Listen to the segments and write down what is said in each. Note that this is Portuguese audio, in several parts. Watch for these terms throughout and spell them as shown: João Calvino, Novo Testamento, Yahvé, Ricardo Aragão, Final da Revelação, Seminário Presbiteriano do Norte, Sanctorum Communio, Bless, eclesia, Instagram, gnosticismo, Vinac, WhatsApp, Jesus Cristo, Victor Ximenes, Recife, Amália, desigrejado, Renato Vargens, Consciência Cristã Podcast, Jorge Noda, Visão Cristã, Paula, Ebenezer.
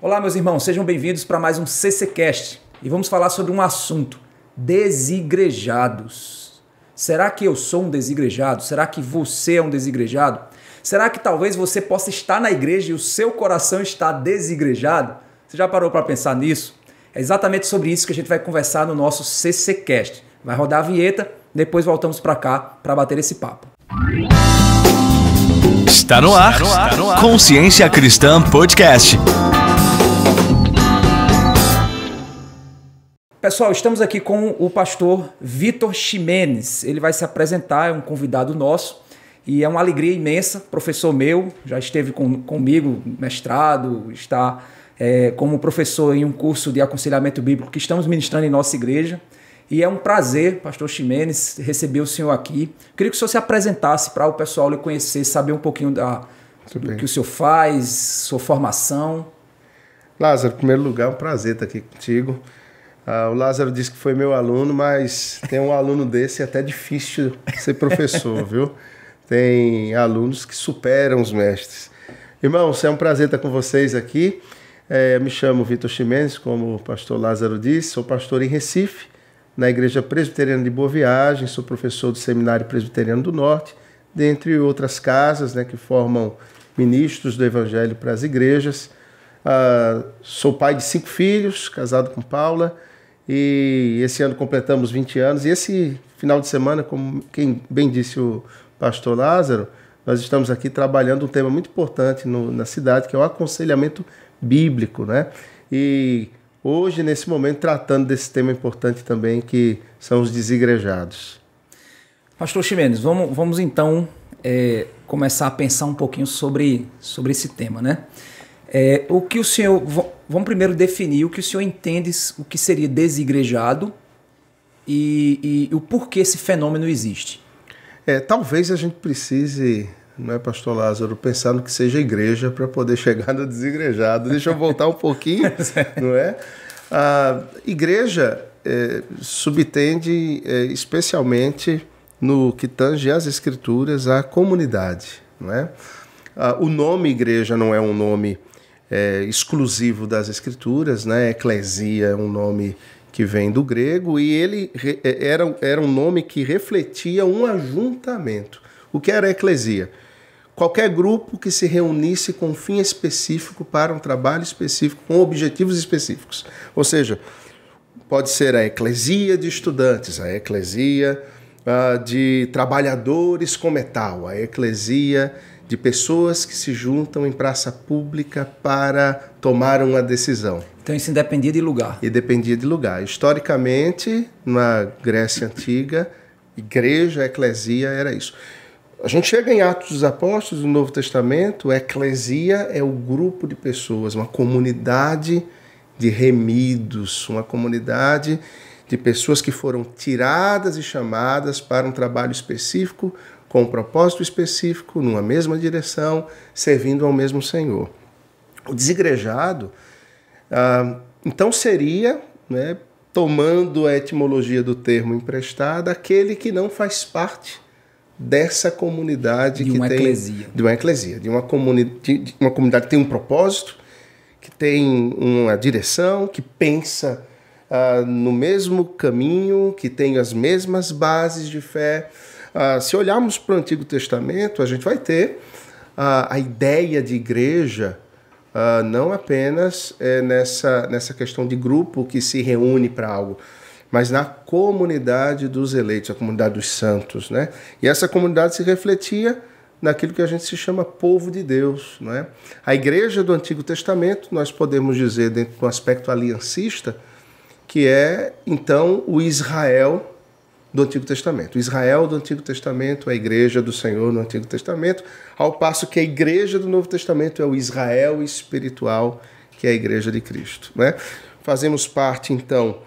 Olá, meus irmãos, sejam bem-vindos para mais um CCcast e vamos falar sobre um assunto: desigrejados. Será que eu sou um desigrejado? Será que você é um desigrejado? Será que talvez você possa estar na igreja e o seu coração está desigrejado? Você já parou para pensar nisso? É exatamente sobre isso que a gente vai conversar no nosso CCcast. Vai rodar a vinheta, depois voltamos para cá para bater esse papo. Está no ar, Consciência Cristã Podcast. Pessoal, estamos aqui com o pastor Victor Ximenes. Ele vai se apresentar, é um convidado nosso e é uma alegria imensa. Professor meu, já esteve comigo, mestrado, está como professor em um curso de aconselhamento bíblico que estamos ministrando em nossa igreja. E é um prazer, pastor Ximenes, receber o senhor aqui. Queria que o senhor se apresentasse para o pessoal lhe conhecer, saber um pouquinho do que o senhor faz, sua formação. Lázaro, em primeiro lugar, é um prazer estar aqui contigo. O Lázaro disse que foi meu aluno, mas tem um aluno desse é até difícil ser professor, viu? Tem alunos que superam os mestres. Irmãos, é um prazer estar com vocês aqui. Eu me chamo Victor Ximenes, como o pastor Lázaro disse, sou pastor em Recife, na Igreja Presbiteriana de Boa Viagem, sou professor do Seminário Presbiteriano do Norte, dentre outras casas, né, que formam ministros do Evangelho para as igrejas. Sou pai de 5 filhos, casado com Paula. E esse ano completamos 20 anos. E esse final de semana, como quem bem disse o pastor Lázaro, nós estamos aqui trabalhando um tema muito importante na cidade, que é o aconselhamento bíblico, né? E hoje, nesse momento, tratando desse tema importante também, que são os desigrejados. Pastor Ximenes, vamos então começar a pensar um pouquinho sobre esse tema, né? O que o senhor... Vamos primeiro definir o que o senhor entende, o que seria desigrejado e o porquê esse fenômeno existe. Talvez a gente precise, não é, pastor Lázaro, pensar no que seja igreja para poder chegar no desigrejado. Deixa eu voltar um pouquinho, não é? A igreja subtende especialmente no que tange às escrituras a comunidade, não é? O nome igreja não é um nome exclusivo das escrituras, né? Eclesia é um nome que vem do grego e ele era um nome que refletia um ajuntamento. O que era eclesia? Qualquer grupo que se reunisse com um fim específico para um trabalho específico, com objetivos específicos. Ou seja, pode ser a eclesia de estudantes, a eclesia de trabalhadores com metal, a eclesia de pessoas que se juntam em praça pública para tomar uma decisão. Então isso dependia de lugar. E dependia de lugar. Historicamente, na Grécia Antiga, igreja, eclesia, era isso. A gente chega em Atos dos Apóstolos, no Novo Testamento, a eclesia é o grupo de pessoas, uma comunidade de remidos, uma comunidade de pessoas que foram tiradas e chamadas para um trabalho específico, com um propósito específico, numa mesma direção, servindo ao mesmo Senhor. O desigrejado, então, seria, né, tomando a etimologia do termo emprestada, aquele que não faz parte dessa comunidade de uma eclesia. De uma eclesia, de uma comunidade que tem um propósito, que tem uma direção, que pensa no mesmo caminho, que tem as mesmas bases de fé. Se olharmos para o Antigo Testamento, a gente vai ter a ideia de igreja não apenas nessa questão de grupo que se reúne para algo, mas na comunidade dos eleitos, a comunidade dos santos, né? E essa comunidade se refletia naquilo que a gente se chama povo de Deus, né? A igreja do Antigo Testamento, nós podemos dizer, dentro do aspecto aliancista, que é, então, o Israel do Antigo Testamento. O Israel do Antigo Testamento é a igreja do Senhor no Antigo Testamento, ao passo que a igreja do Novo Testamento é o Israel espiritual, que é a igreja de Cristo, né? Fazemos parte, então,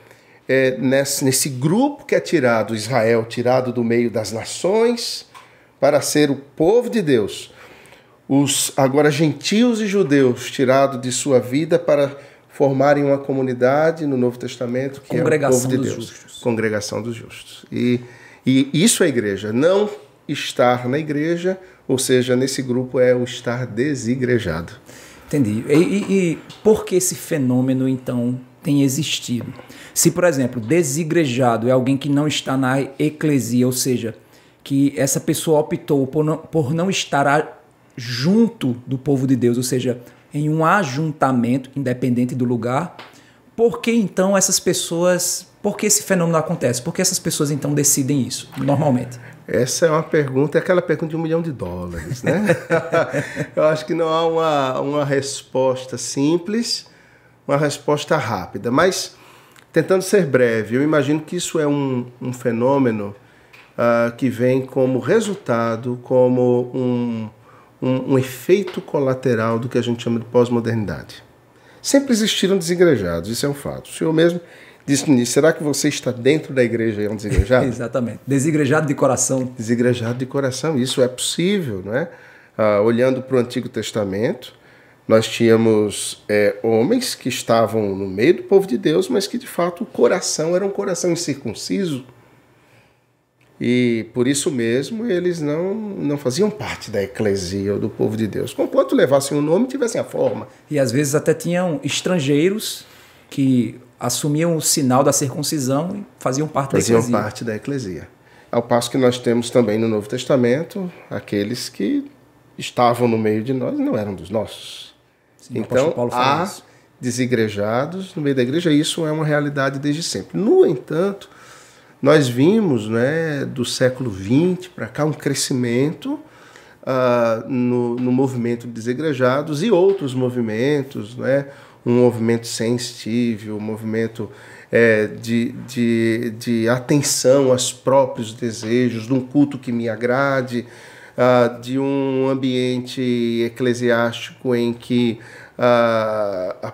nesse grupo que é tirado, Israel, tirado do meio das nações, para ser o povo de Deus. Os agora gentios e judeus, tirados de sua vida para formarem uma comunidade no Novo Testamento que é o povo de Deus. Justos. Congregação dos justos. E isso é a igreja. Não estar na igreja, ou seja, nesse grupo, é o estar desigrejado. Entendi. E por que esse fenômeno, então, tem existido? Se, por exemplo, desigrejado é alguém que não está na eclesia, ou seja, que essa pessoa optou por não estar junto do povo de Deus, ou seja, em um ajuntamento, independente do lugar, por que então essas pessoas... Por que esse fenômeno acontece? Por que essas pessoas então decidem isso, normalmente? Essa é uma pergunta, é aquela pergunta de $1 milhão, né? Eu acho que não há uma resposta simples, uma resposta rápida. Mas, tentando ser breve, eu imagino que isso é um fenômeno que vem como resultado, como um efeito colateral do que a gente chama de pós-modernidade. Sempre existiram desigrejados, isso é um fato. O senhor mesmo... disse no início, será que você está dentro da igreja e é um desigrejado? Exatamente. Desigrejado de coração. Desigrejado de coração. Isso é possível, não é? Olhando para o Antigo Testamento, nós tínhamos homens que estavam no meio do povo de Deus, mas que de fato o coração era um coração incircunciso. E por isso mesmo eles não faziam parte da eclesia ou do povo de Deus. Conquanto levassem o nome, tivessem a forma. E às vezes até tinham estrangeiros que... assumiam o sinal da circuncisão e faziam parte da eclesia. Faziam parte da eclesia. Ao passo que nós temos também no Novo Testamento aqueles que estavam no meio de nós e não eram dos nossos. Sim, então, há desigrejados no meio da igreja, e isso é uma realidade desde sempre. No entanto, nós vimos, né, do século XX para cá um crescimento no movimento de desigrejados e outros movimentos, né? Um movimento sensível, um movimento de atenção aos próprios desejos, de um culto que me agrade, de um ambiente eclesiástico em que a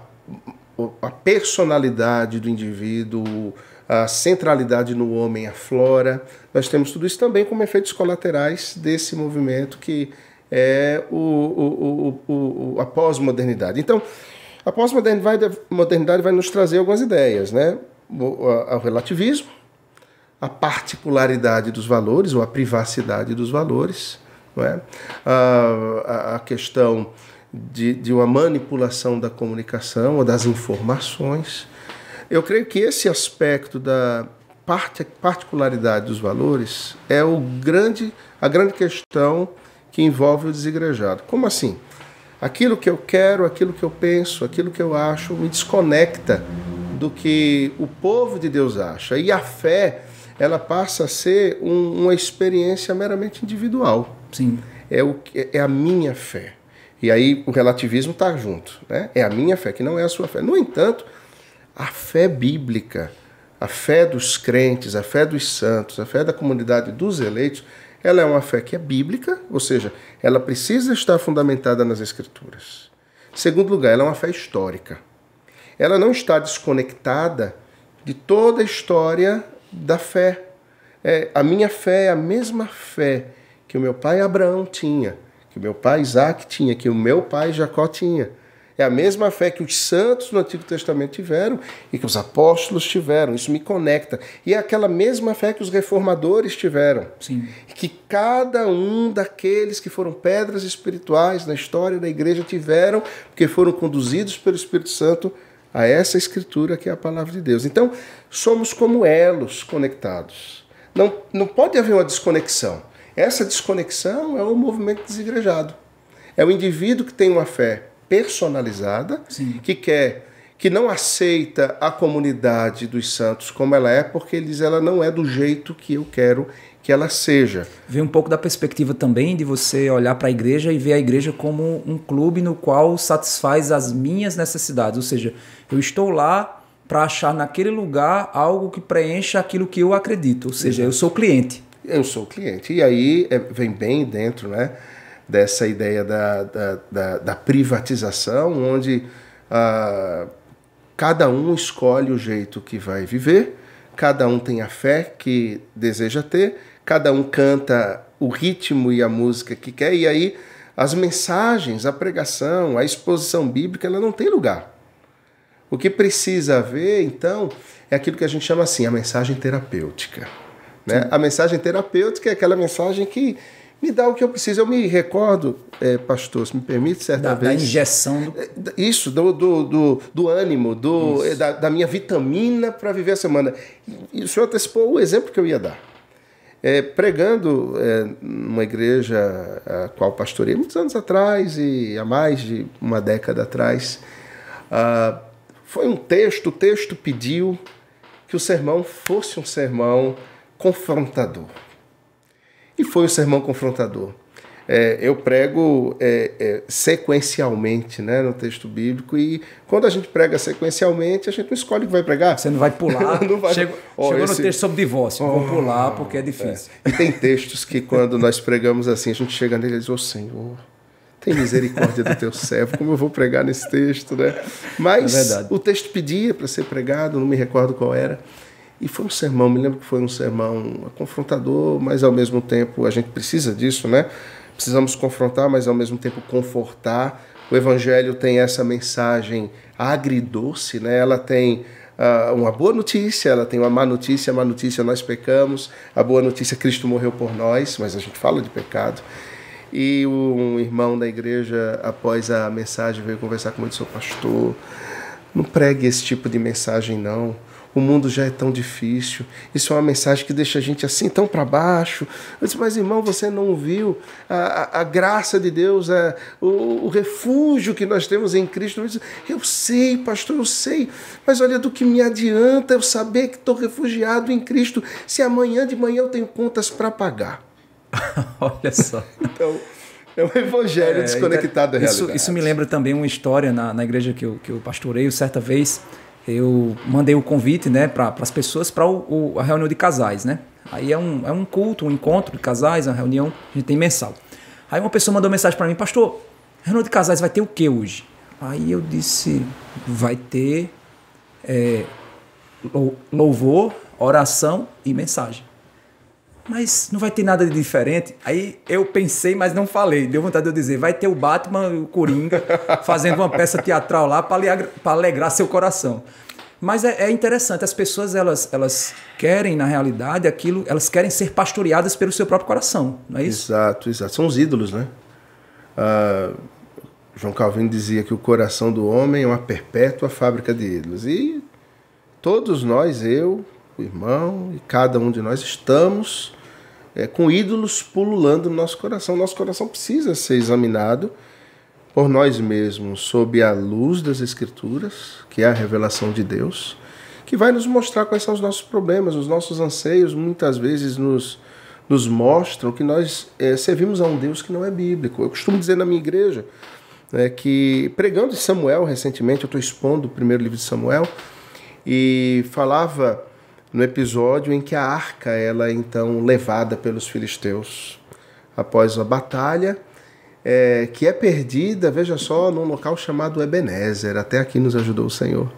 personalidade do indivíduo, a centralidade no homem aflora. Nós temos tudo isso também como efeitos colaterais desse movimento que é a pós-modernidade. Então, a pós-modernidade vai nos trazer algumas ideias, né? O relativismo, a particularidade dos valores, ou a privacidade dos valores, não é? A questão de uma manipulação da comunicação ou das informações. Eu creio que esse aspecto da particularidade dos valores é a grande questão que envolve o desigrejado. Como assim? Aquilo que eu quero, aquilo que eu penso, aquilo que eu acho, me desconecta do que o povo de Deus acha. E a fé, ela passa a ser uma experiência meramente individual. Sim. É a minha fé. E aí o relativismo está junto, né? É a minha fé, que não é a sua fé. No entanto, a fé bíblica, a fé dos crentes, a fé dos santos, a fé da comunidade dos eleitos, ela é uma fé que é bíblica, ou seja, ela precisa estar fundamentada nas Escrituras. Em segundo lugar, ela é uma fé histórica. Ela não está desconectada de toda a história da fé. A minha fé é a mesma fé que o meu pai Abraão tinha, que o meu pai Isaac tinha, que o meu pai Jacó tinha. É a mesma fé que os santos no Antigo Testamento tiveram e que os apóstolos tiveram. Isso me conecta. E é aquela mesma fé que os reformadores tiveram. Sim. Que cada um daqueles que foram pedras espirituais na história da igreja tiveram, porque foram conduzidos pelo Espírito Santo a essa escritura que é a palavra de Deus. Então, somos como elos conectados. Não pode haver uma desconexão. Essa desconexão é o movimento desigrejado. É o indivíduo que tem uma fé personalizada, sim, que não aceita a comunidade dos santos como ela é, porque ele diz ela não é do jeito que eu quero que ela seja. Vem um pouco da perspectiva também de você olhar para a igreja e ver a igreja como um clube no qual satisfaz as minhas necessidades, ou seja, eu estou lá para achar naquele lugar algo que preencha aquilo que eu acredito, ou seja, exato, eu sou cliente. Eu sou cliente, e aí vem bem dentro, né, dessa ideia da privatização, onde cada um escolhe o jeito que vai viver, cada um tem a fé que deseja ter, cada um canta o ritmo e a música que quer, e aí as mensagens, a pregação, a exposição bíblica, ela não tem lugar. O que precisa haver, então, é aquilo que a gente chama assim, a mensagem terapêutica, né? A mensagem terapêutica é aquela mensagem que me dá o que eu preciso. Eu me recordo, pastor, se me permite, certa vez... Da injeção do... Isso, do ânimo, da minha vitamina para viver a semana. E o senhor antecipou o exemplo que eu ia dar. Pregando numa igreja a qual pastorei muitos anos atrás, e há mais de uma década atrás, foi um texto, o texto pediu que o sermão fosse um sermão confrontador. E foi um sermão confrontador. Eu prego sequencialmente, né, no texto bíblico, e quando a gente prega sequencialmente, a gente não escolhe o que vai pregar. Você não vai pular. Não vai... Chegou no texto sobre divórcio, vou pular porque é difícil. E tem textos que quando nós pregamos assim, a gente chega nele e diz, ô Senhor, tem misericórdia do teu servo, como eu vou pregar nesse texto, né? Mas o texto pedia para ser pregado, não me recordo qual era. E foi um sermão, me lembro que foi um sermão confrontador, mas ao mesmo tempo a gente precisa disso, né? Precisamos confrontar, mas ao mesmo tempo confortar. O Evangelho tem essa mensagem agridoce, né? Ela tem uma boa notícia, ela tem uma má notícia. A má notícia, nós pecamos. A boa notícia, Cristo morreu por nós, mas a gente fala de pecado. E um irmão da igreja, após a mensagem, veio conversar comigo e disse, pastor, não pregue esse tipo de mensagem, não. O mundo já é tão difícil. Isso é uma mensagem que deixa a gente assim tão para baixo. Eu disse, mas irmão, você não viu a graça de Deus, o refúgio que nós temos em Cristo? Eu disse, eu sei, pastor, eu sei. Mas olha, do que me adianta eu saber que estou refugiado em Cristo se amanhã de manhã eu tenho contas para pagar? Olha só. Então, é um evangelho desconectado da realidade. Isso me lembra também uma história na igreja que eu pastoreio. Certa vez eu mandei o convite, né, para as pessoas para a reunião de casais, né? Aí é um culto, um encontro de casais, uma reunião que a gente tem mensal. Aí uma pessoa mandou mensagem para mim, pastor, reunião de casais vai ter o que hoje? Aí eu disse, vai ter louvor, oração e mensagem. Mas não vai ter nada de diferente. Aí eu pensei, mas não falei. Deu vontade de eu dizer, vai ter o Batman e o Coringa fazendo uma peça teatral lá para alegrar seu coração. Mas é interessante, as pessoas elas querem, na realidade, aquilo, elas querem ser pastoreadas pelo seu próprio coração, não é isso? Exato, exato. São os ídolos, né? João Calvino dizia que o coração do homem é uma perpétua fábrica de ídolos. E todos nós, eu, o irmão e cada um de nós, estamos... com ídolos pululando no nosso coração. Nosso coração precisa ser examinado por nós mesmos, sob a luz das Escrituras, que é a revelação de Deus, que vai nos mostrar quais são os nossos problemas, os nossos anseios. Muitas vezes nos mostram que nós servimos a um Deus que não é bíblico. Eu costumo dizer na minha igreja que, pregando de Samuel recentemente, eu estou expondo o primeiro livro de Samuel, e falava no episódio em que a arca ela é então levada pelos filisteus após a batalha, que é perdida, veja só, num local chamado Ebenezer. Até aqui nos ajudou o Senhor.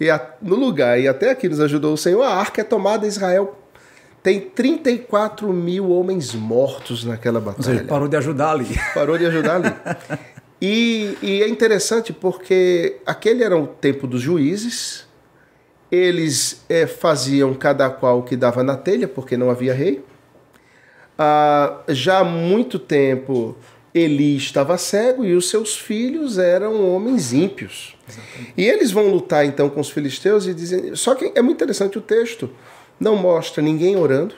E até aqui nos ajudou o Senhor, a arca é tomada em Israel. Tem 34 mil homens mortos naquela batalha. Ou seja, parou de ajudar ali. Parou de ajudar ali. E é interessante porque aquele era o tempo dos juízes. Eles faziam cada qual o que dava na telha, porque não havia rei. Já há muito tempo, Eli estava cego e os seus filhos eram homens ímpios. Exatamente. E eles vão lutar, então, com os filisteus e dizem... Só que é muito interessante, o texto não mostra ninguém orando.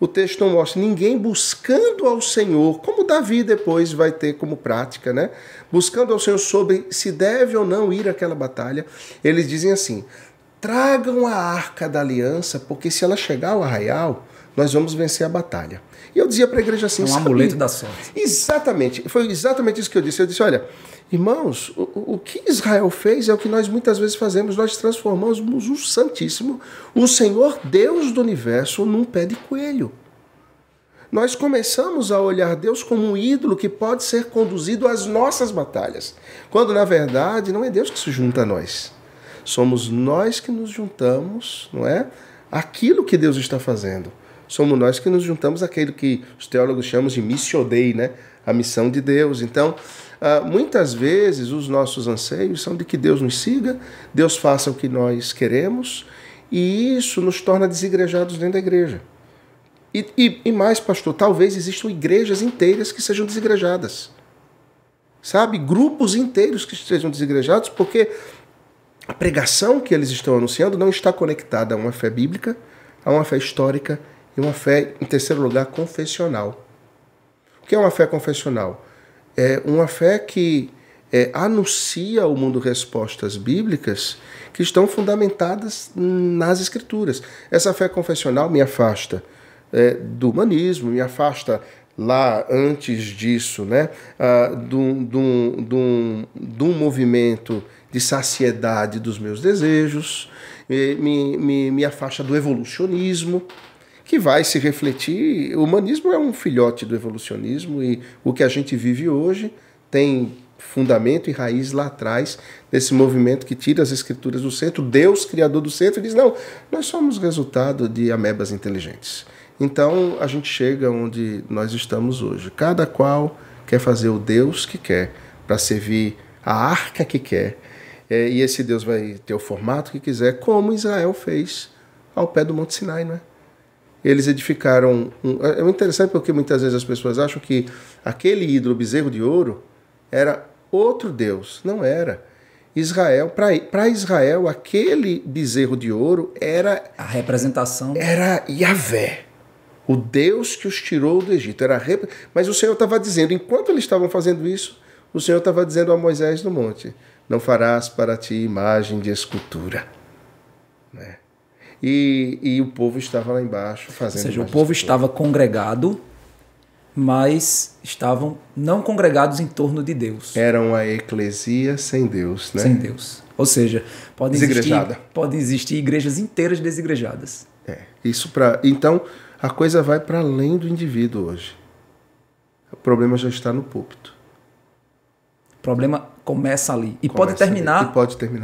O texto não mostra ninguém buscando ao Senhor, como Davi depois vai ter como prática, né? Buscando ao Senhor sobre se deve ou não ir àquela batalha. Eles dizem assim... Tragam a arca da aliança, porque se ela chegar ao arraial, nós vamos vencer a batalha. E eu dizia para a igreja assim... É um amuleto da sorte. Exatamente. Foi exatamente isso que eu disse. Eu disse, olha, irmãos, o que Israel fez é o que nós muitas vezes fazemos. Nós transformamos o Santíssimo, o Senhor Deus do Universo, num pé de coelho. Nós começamos a olhar Deus como um ídolo que pode ser conduzido às nossas batalhas. Quando, na verdade, não é Deus que se junta a nós. Somos nós que nos juntamos, não é? Aquilo que Deus está fazendo. Somos nós que nos juntamos àquilo que os teólogos chamam de missio Dei, né? A missão de Deus. Então, muitas vezes os nossos anseios são de que Deus nos siga, Deus faça o que nós queremos, e isso nos torna desigrejados dentro da igreja. E mais, pastor, talvez existam igrejas inteiras que sejam desigrejadas. Sabe? Grupos inteiros que sejam desigrejados porque a pregação que eles estão anunciando não está conectada a uma fé bíblica, a uma fé histórica e uma fé, em terceiro lugar, confessional. O que é uma fé confessional? É uma fé que anuncia ao mundo respostas bíblicas que estão fundamentadas nas Escrituras. Essa fé confessional me afasta do humanismo, me afasta lá antes disso, né, de um movimento de saciedade dos meus desejos, me afasta do evolucionismo, que vai se refletir. O humanismo é um filhote do evolucionismo e o que a gente vive hoje tem fundamento e raiz lá atrás desse movimento que tira as Escrituras do centro, Deus, criador do centro, e diz, não, nós somos resultado de amebas inteligentes. Então a gente chega onde nós estamos hoje. Cada qual quer fazer o Deus que quer, para servir a arca que quer. E esse Deus vai ter o formato que quiser, como Israel fez ao pé do Monte Sinai, né? Eles edificaram... É interessante porque muitas vezes as pessoas acham que aquele ídolo, bezerro de ouro, era outro Deus. Não era. Israel, para Israel, aquele bezerro de ouro era... a representação. Era Yahvé. O Deus que os tirou do Egito. Mas o Senhor estava dizendo, enquanto eles estavam fazendo isso, o Senhor estava dizendo a Moisés no monte, não farás para ti imagem de escultura. Né? E o povo estava lá embaixo fazendo... Ou seja, o povo estava congregado, mas estavam não congregados em torno de Deus. Era uma eclesia sem Deus, né? Sem Deus. Ou seja, podem existir igrejas inteiras desigrejadas. Então... a coisa vai para além do indivíduo hoje. O problema já está no púlpito. O problema começa ali. E pode terminar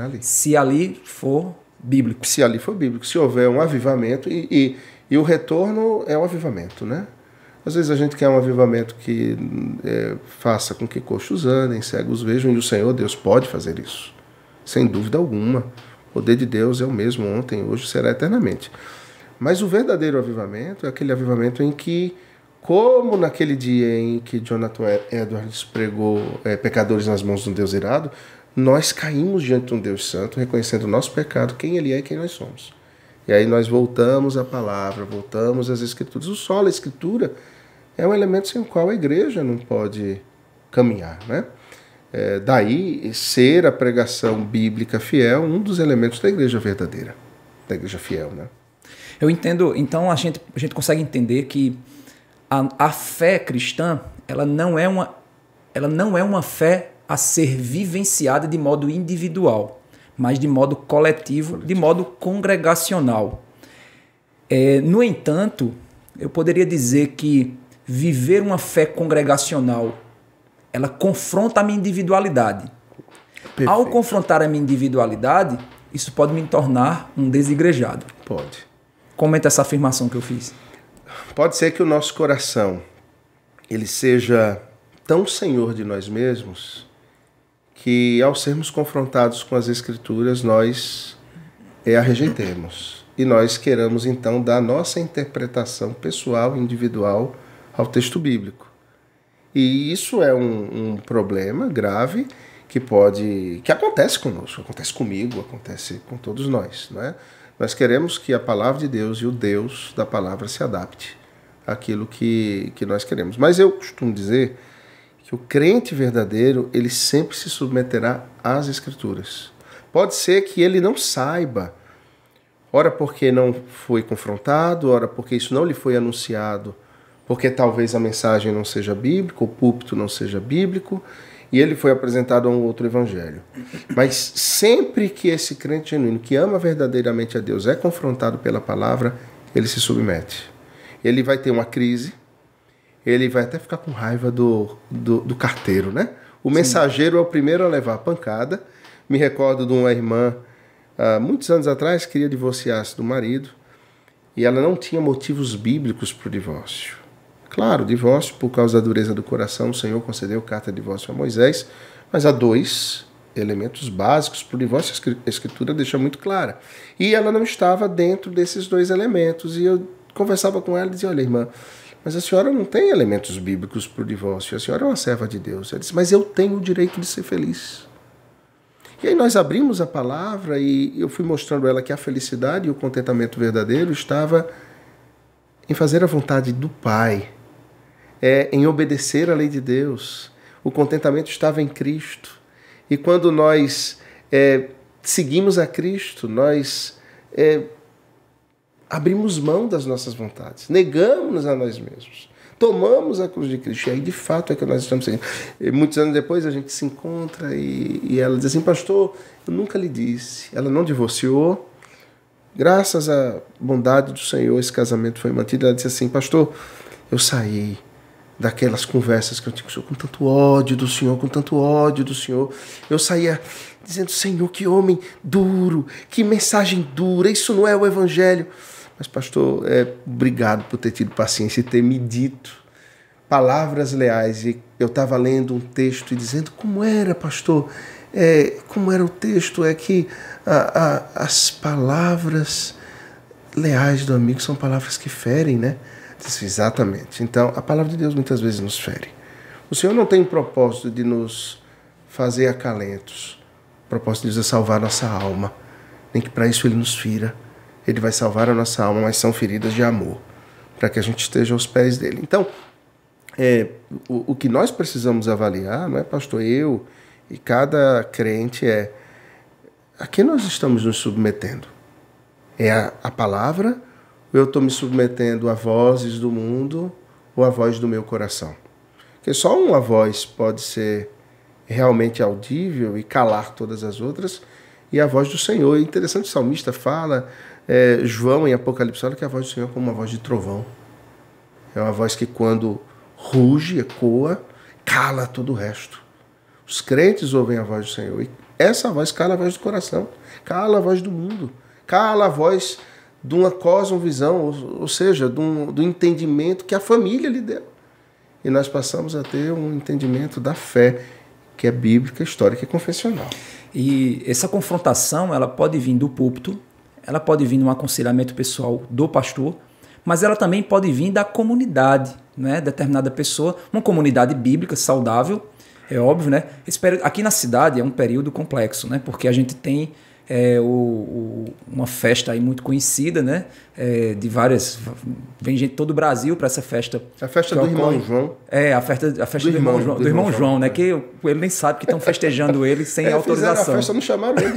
ali. Se ali for bíblico. Se ali for bíblico. Se houver um avivamento. E o retorno é um avivamento, né? Às vezes a gente quer um avivamento que faça com que coxos andem, cegos vejam. E o Senhor, Deus, pode fazer isso. Sem dúvida alguma. O poder de Deus é o mesmo ontem, hoje, será eternamente. Mas o verdadeiro avivamento é aquele avivamento em que, como naquele dia em que Jonathan Edwards pregou pecadores nas mãos de um Deus irado, nós caímos diante de um Deus santo, reconhecendo o nosso pecado, quem ele é e quem nós somos. E aí nós voltamos à palavra, voltamos às Escrituras. O solo, a Escritura, é um elemento sem o qual a igreja não pode caminhar, né? Daí ser a pregação bíblica fiel um dos elementos da igreja verdadeira, da igreja fiel, né? Eu entendo, então a gente consegue entender que a fé cristã, ela não é uma fé a ser vivenciada de modo individual, mas de modo coletivo. De modo congregacional. No entanto, eu poderia dizer que viver uma fé congregacional, ela confronta a minha individualidade. Perfeito. Ao confrontar a minha individualidade, isso pode me tornar um desigrejado. Pode. Comenta essa afirmação que eu fiz. Pode ser que o nosso coração ele seja tão senhor de nós mesmos que, ao sermos confrontados com as Escrituras, nós a rejeitemos. E nós queiramos, então, dar nossa interpretação pessoal, individual, ao texto bíblico. E isso é um problema grave que acontece conosco, acontece comigo, acontece com todos nós, não é? Nós queremos que a palavra de Deus e o Deus da palavra se adapte àquilo que nós queremos. Mas eu costumo dizer que o crente verdadeiro, ele sempre se submeterá às Escrituras. Pode ser que ele não saiba, ora porque não foi confrontado, ora porque isso não lhe foi anunciado, porque talvez a mensagem não seja bíblica, o púlpito não seja bíblico, e ele foi apresentado a um outro evangelho. Mas sempre que esse crente genuíno, que ama verdadeiramente a Deus, é confrontado pela palavra, ele se submete. Ele vai ter uma crise, ele vai até ficar com raiva do carteiro, né? O mensageiro é o primeiro a levar a pancada. Me recordo de uma irmã, muitos anos atrás, queria divorciar-se do marido, e ela não tinha motivos bíblicos para o divórcio. Claro, divórcio, por causa da dureza do coração, o Senhor concedeu carta de divórcio a Moisés, mas há dois elementos básicos para o divórcio, a Escritura deixa muito clara. E ela não estava dentro desses dois elementos, e eu conversava com ela e dizia, olha, irmã, mas a senhora não tem elementos bíblicos para o divórcio, a senhora é uma serva de Deus. Ela disse, mas eu tenho o direito de ser feliz. E aí nós abrimos a palavra e eu fui mostrando a ela que a felicidade e o contentamento verdadeiro estava em fazer a vontade do Pai, em obedecer a lei de Deus. O contentamento estava em Cristo. E quando nós seguimos a Cristo, nós abrimos mão das nossas vontades, negamos a nós mesmos, tomamos a cruz de Cristo. E aí, de fato, é que nós estamos seguindo. E muitos anos depois, a gente se encontra e ela diz assim, pastor, eu nunca lhe disse. Ela não divorciou. Graças à bondade do Senhor, esse casamento foi mantido. Ela disse assim, pastor, eu saí daquelas conversas que eu tinha com o Senhor, com tanto ódio do Senhor, com tanto ódio do Senhor. Eu saía dizendo, Senhor, que homem duro, que mensagem dura, isso não é o Evangelho. Mas, pastor, obrigado por ter tido paciência e ter me dito palavras leais. E eu estava lendo um texto e dizendo, como era, pastor? Como era o texto? É que as palavras leais do amigo são palavras que ferem, né? Disse, exatamente. Então, a palavra de Deus muitas vezes nos fere. O Senhor não tem o propósito de nos fazer acalentos. O propósito de Deus é salvar nossa alma. Nem que para isso Ele nos fira. Ele vai salvar a nossa alma, mas são feridas de amor, para que a gente esteja aos pés dEle. Então, o que nós precisamos avaliar, não é, pastor, eu e cada crente, a que nós estamos nos submetendo? É a palavra, ou eu estou me submetendo a vozes do mundo, ou a voz do meu coração? Porque só uma voz pode ser realmente audível e calar todas as outras, e a voz do Senhor. É interessante, o salmista fala, João em Apocalipse, olha que a voz do Senhor é como uma voz de trovão. É uma voz que quando ruge, ecoa, cala todo o resto. Os crentes ouvem a voz do Senhor. E essa voz cala a voz do coração, cala a voz do mundo, cala a voz de uma cosmovisão, ou seja, do entendimento que a família lhe deu. E nós passamos a ter um entendimento da fé, que é bíblica, histórica e confessional. E essa confrontação, ela pode vir do púlpito, ela pode vir de um aconselhamento pessoal do pastor, mas ela também pode vir da comunidade, né? Determinada pessoa, uma comunidade bíblica saudável, é óbvio, né? Aqui na cidade é um período complexo, né? Porque a gente tem uma festa aí muito conhecida, né? De várias, vem gente todo o Brasil para essa festa. A festa do irmão João. A festa do irmão João, né? Que ele nem sabe que estão festejando ele sem autorização. A festa não chamaram ele.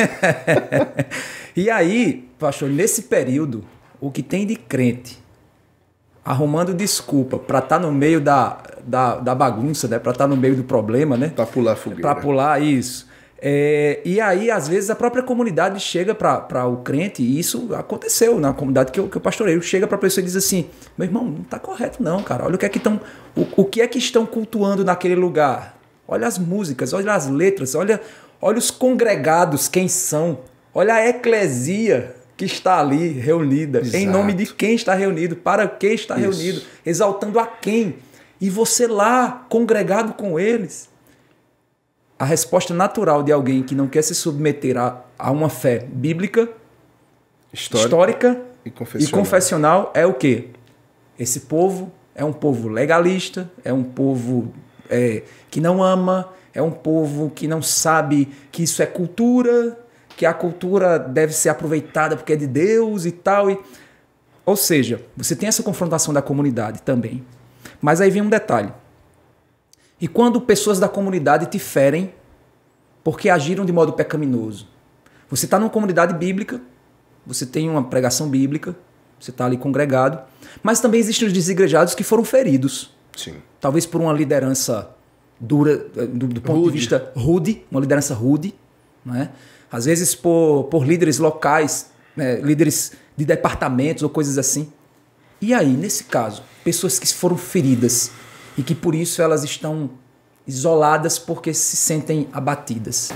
E aí, pastor, nesse período, o que tem de crente arrumando desculpa para estar no meio da bagunça, né? Para estar no meio do problema, né? Para pular a fogueira. Para pular, isso. E aí, às vezes, a própria comunidade chega para o crente, e isso aconteceu na comunidade que eu pastorei, chega para a pessoa e diz assim, meu irmão, não está correto não, cara. Olha o que é que estão cultuando naquele lugar. Olha as músicas, olha as letras, olha os congregados, quem são. Olha a eclesia que está ali reunida. Exato. Em nome de quem está reunido, para quem está reunido, exaltando a quem. E você lá, congregado com eles. A resposta natural de alguém que não quer se submeter a uma fé bíblica, histórica e confessional é o quê? Esse povo é um povo legalista, é um povo que não ama, é um povo que não sabe que isso é cultura, que a cultura deve ser aproveitada porque é de Deus e tal. Ou seja, você tem essa confrontação da comunidade também. Mas aí vem um detalhe. E quando pessoas da comunidade te ferem porque agiram de modo pecaminoso? Você está numa comunidade bíblica, você tem uma pregação bíblica, você está ali congregado, mas também existem os desigrejados que foram feridos. Sim. Talvez por uma liderança dura, do ponto de vista rude, uma liderança rude, né? Às vezes por líderes locais, né? Líderes de departamentos ou coisas assim. E aí, nesse caso, pessoas que foram feridas e que por isso elas estão isoladas porque se sentem abatidas.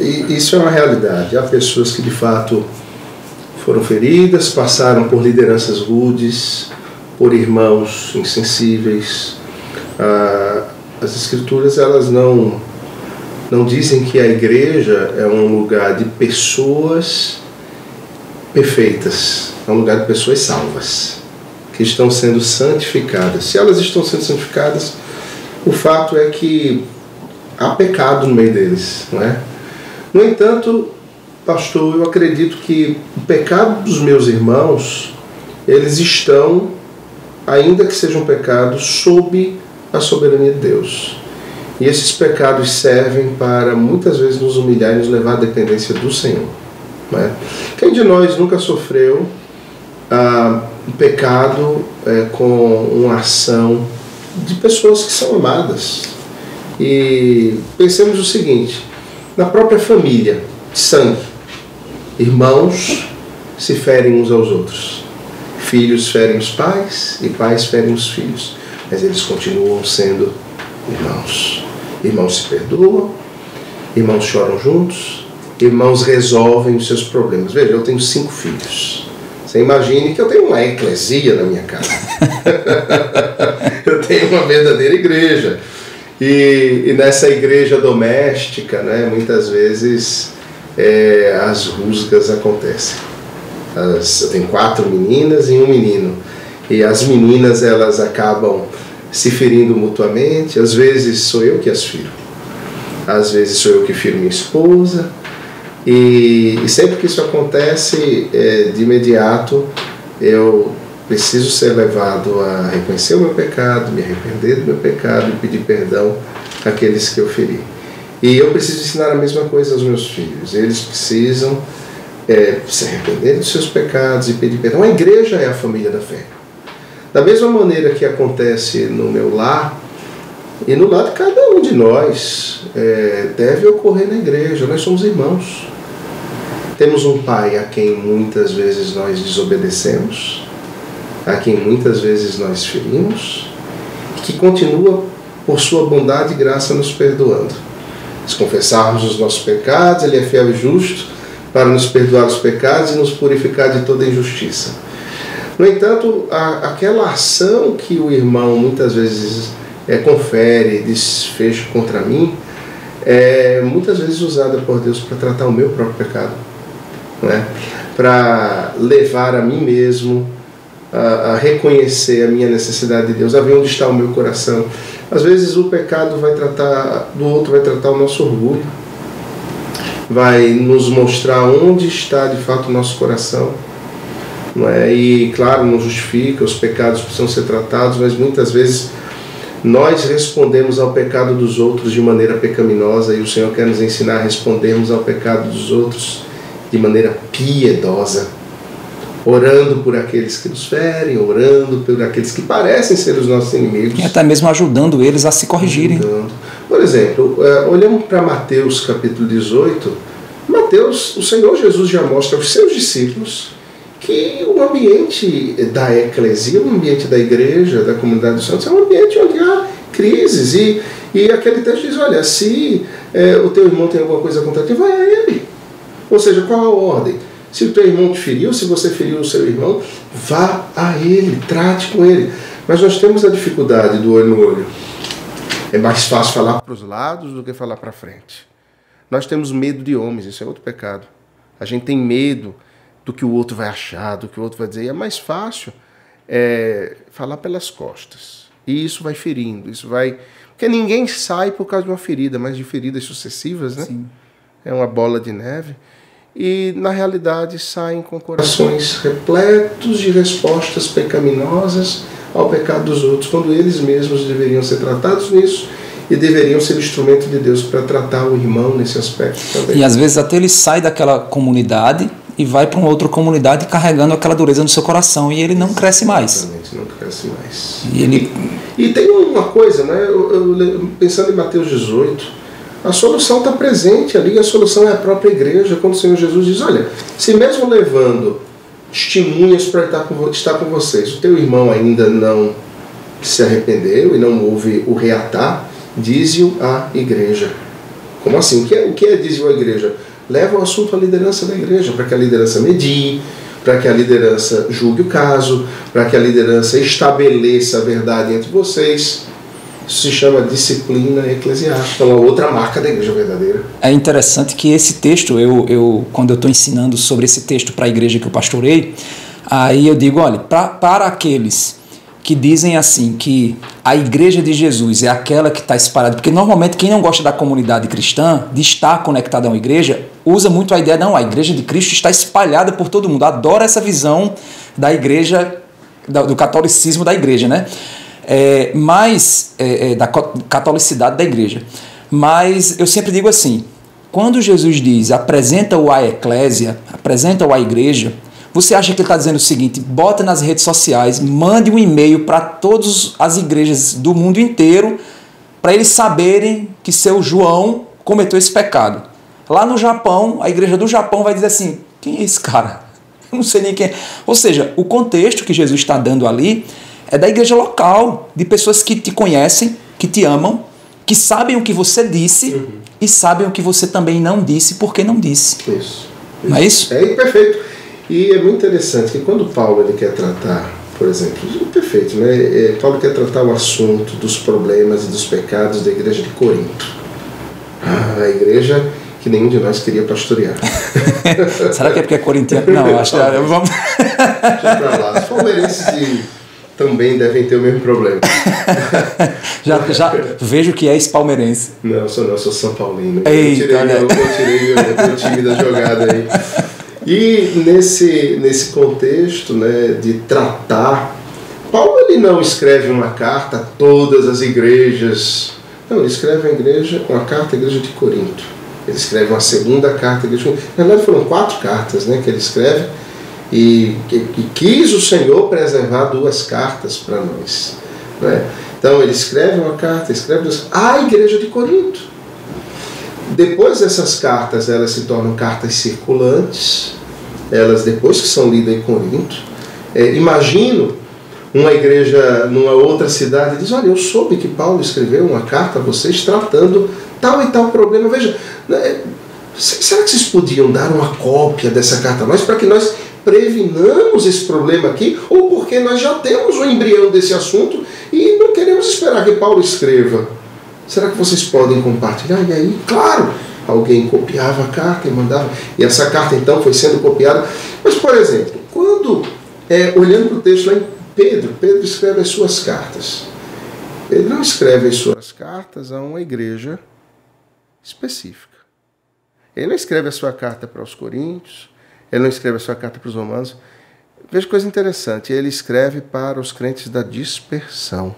Isso é uma realidade. Há pessoas que de fato foram feridas, passaram por lideranças rudes, por irmãos insensíveis. As escrituras, elas não dizem que a igreja é um lugar de pessoas perfeitas, é um lugar de pessoas salvas. que estão sendo santificadas. Se elas estão sendo santificadas, o fato é que há pecado no meio deles, não é? No entanto, pastor, eu acredito que o pecado dos meus irmãos, eles estão, ainda que sejam pecados, sob a soberania de Deus. E esses pecados servem para muitas vezes nos humilhar e nos levar à dependência do Senhor, não é? Quem de nós nunca sofreu o pecado com uma ação de pessoas que são amadas? E pensemos o seguinte: na própria família, sangue, irmãos se ferem uns aos outros, filhos ferem os pais e pais ferem os filhos, mas eles continuam sendo irmãos. Irmãos se perdoam, irmãos choram juntos, irmãos resolvem os seus problemas. Veja, eu tenho 5 filhos. Você imagine que eu tenho uma eclesia na minha casa. Eu tenho uma verdadeira igreja. E nessa igreja doméstica, né, muitas vezes as rusgas acontecem. Eu tenho 4 meninas e 1 menino. E as meninas, elas acabam se ferindo mutuamente. Às vezes sou eu que as firo, às vezes sou eu que firo minha esposa, e sempre que isso acontece, de imediato eu preciso ser levado a reconhecer o meu pecado, me arrepender do meu pecado e pedir perdão àqueles que eu feri. E eu preciso ensinar a mesma coisa aos meus filhos. Eles precisam se arrepender dos seus pecados e pedir perdão. A igreja é a família da fé. Da mesma maneira que acontece no meu lar, e no lar de cada um de nós, deve ocorrer na igreja. Nós somos irmãos. Temos um pai a quem muitas vezes nós desobedecemos, a quem muitas vezes nós ferimos, que continua, por sua bondade e graça, nos perdoando. Se confessarmos os nossos pecados, ele é fiel e justo para nos perdoar os pecados e nos purificar de toda injustiça. No entanto, aquela ação que o irmão muitas vezes confere, desfecho contra mim, é muitas vezes usada por Deus para tratar o meu próprio pecado, né? Para levar a mim mesmo a reconhecer a minha necessidade de Deus, a ver onde está o meu coração. Às vezes o pecado vai tratar do outro, vai tratar o nosso orgulho, vai nos mostrar onde está de fato o nosso coração. Não é? E claro, não justifica, os pecados precisam ser tratados, mas muitas vezes nós respondemos ao pecado dos outros de maneira pecaminosa, e o Senhor quer nos ensinar a respondermos ao pecado dos outros de maneira piedosa, orando por aqueles que nos ferem, orando por aqueles que parecem ser os nossos inimigos, e até mesmo ajudando eles a se corrigirem. Por exemplo, olhamos para Mateus capítulo 18. Mateus, o Senhor Jesus já mostra aos seus discípulos que o ambiente da eclesia, o ambiente da igreja, da comunidade dos santos, é um ambiente onde há crises. E aquele texto diz: olha, se o teu irmão tem alguma coisa contra ti, vai a ele. Ou seja, qual a ordem? Se o teu irmão te feriu, se você feriu o seu irmão, vá a ele, trate com ele. Mas nós temos a dificuldade do olho no olho. É mais fácil falar para os lados do que falar para frente. Nós temos medo de homens, isso é outro pecado. A gente tem medo do que o outro vai achar, do que o outro vai dizer. E é mais fácil falar pelas costas. E isso vai ferindo, isso vai... Porque ninguém sai por causa de uma ferida, mas de feridas sucessivas, né? Sim. É uma bola de neve. E, na realidade, saem com corações repletos de respostas pecaminosas ao pecado dos outros, quando eles mesmos deveriam ser tratados nisso e deveriam ser instrumento de Deus para tratar o irmão nesse aspecto também. E, às vezes, até ele sai daquela comunidade e vai para uma outra comunidade carregando aquela dureza no seu coração, e ele não cresce mais. Exatamente, não cresce mais. E tem uma coisa, né? Eu, pensando em Mateus 18, a solução está presente ali, a solução é a própria igreja, quando o Senhor Jesus diz: olha, se mesmo levando testemunhas para estar com vocês, o teu irmão ainda não se arrependeu e não houve o reatar, dize-o à igreja. Como assim? O que é dize-o à igreja? Leva o assunto à liderança da igreja, para que a liderança medie, para que a liderança julgue o caso, para que a liderança estabeleça a verdade entre vocês. Isso se chama disciplina eclesiástica, uma outra marca da igreja verdadeira. É interessante que esse texto, quando eu estou ensinando sobre esse texto para a igreja que eu pastorei, Aí eu digo, olha, para aqueles que dizem assim, que a igreja de Jesus é aquela que está separada, porque normalmente quem não gosta da comunidade cristã, de estar conectado a uma igreja, usa muito a ideia, não, a igreja de Cristo está espalhada por todo mundo, adora essa visão da igreja, do catolicismo da igreja, né? Da catolicidade da igreja. Mas eu sempre digo assim, quando Jesus diz, apresenta-o à eclésia, apresenta-o à igreja, você acha que ele está dizendo o seguinte, bota nas redes sociais, mande um e-mail para todas as igrejas do mundo inteiro, para eles saberem que seu João cometeu esse pecado. Lá no Japão, a igreja do Japão vai dizer assim, quem é esse cara? Eu não sei nem quem é. Ou seja, o contexto que Jesus está dando ali é da igreja local, de pessoas que te conhecem, que te amam, que sabem o que você disse e sabem o que você também não disse, porque não disse. Isso. Não é isso? É perfeito. E é muito interessante que quando Paulo ele quer tratar, por exemplo, perfeito, né? Paulo quer tratar o assunto dos problemas e dos pecados da igreja de Corinto. A igreja que nenhum de nós queria pastorear. Será que é porque é corintiano? Não, acho que... Vamos... Deixa pra lá. Os palmeirenses também devem ter o mesmo problema. já vejo que é ex-palmeirense. Não, sou São Paulino. Eita, eu tirei meu time da jogada aí. E nesse contexto, né, de tratar, Paulo ele não escreve uma carta a todas as igrejas. Não, ele escreve uma carta à igreja de Corinto. Ele escreve uma segunda carta à igreja de Corinto. Na verdade foram 4 cartas, né, que ele escreve e quis o Senhor preservar 2 cartas para nós, né? Então ele escreve uma carta, escreve 2 à igreja de Corinto. Depois essas cartas, elas se tornam cartas circulantes, elas depois que são lidas em Corinto. Imagino uma igreja numa outra cidade e diz, olha, eu soube que Paulo escreveu uma carta a vocês tratando tal e tal problema. Veja, será que vocês podiam dar uma cópia dessa carta a nós para que nós previnamos esse problema aqui? Ou porque nós já temos o embrião desse assunto e não queremos esperar que Paulo escreva. Será que vocês podem compartilhar? E aí, claro, alguém copiava a carta e mandava. E essa carta, então, foi sendo copiada. Mas, por exemplo, quando, olhando para o texto lá em Pedro escreve as suas cartas. Pedro não escreve as suas cartas a uma igreja específica. Ele não escreve a sua carta para os coríntios, ele não escreve a sua carta para os romanos. Veja coisa interessante, ele escreve para os crentes da dispersão.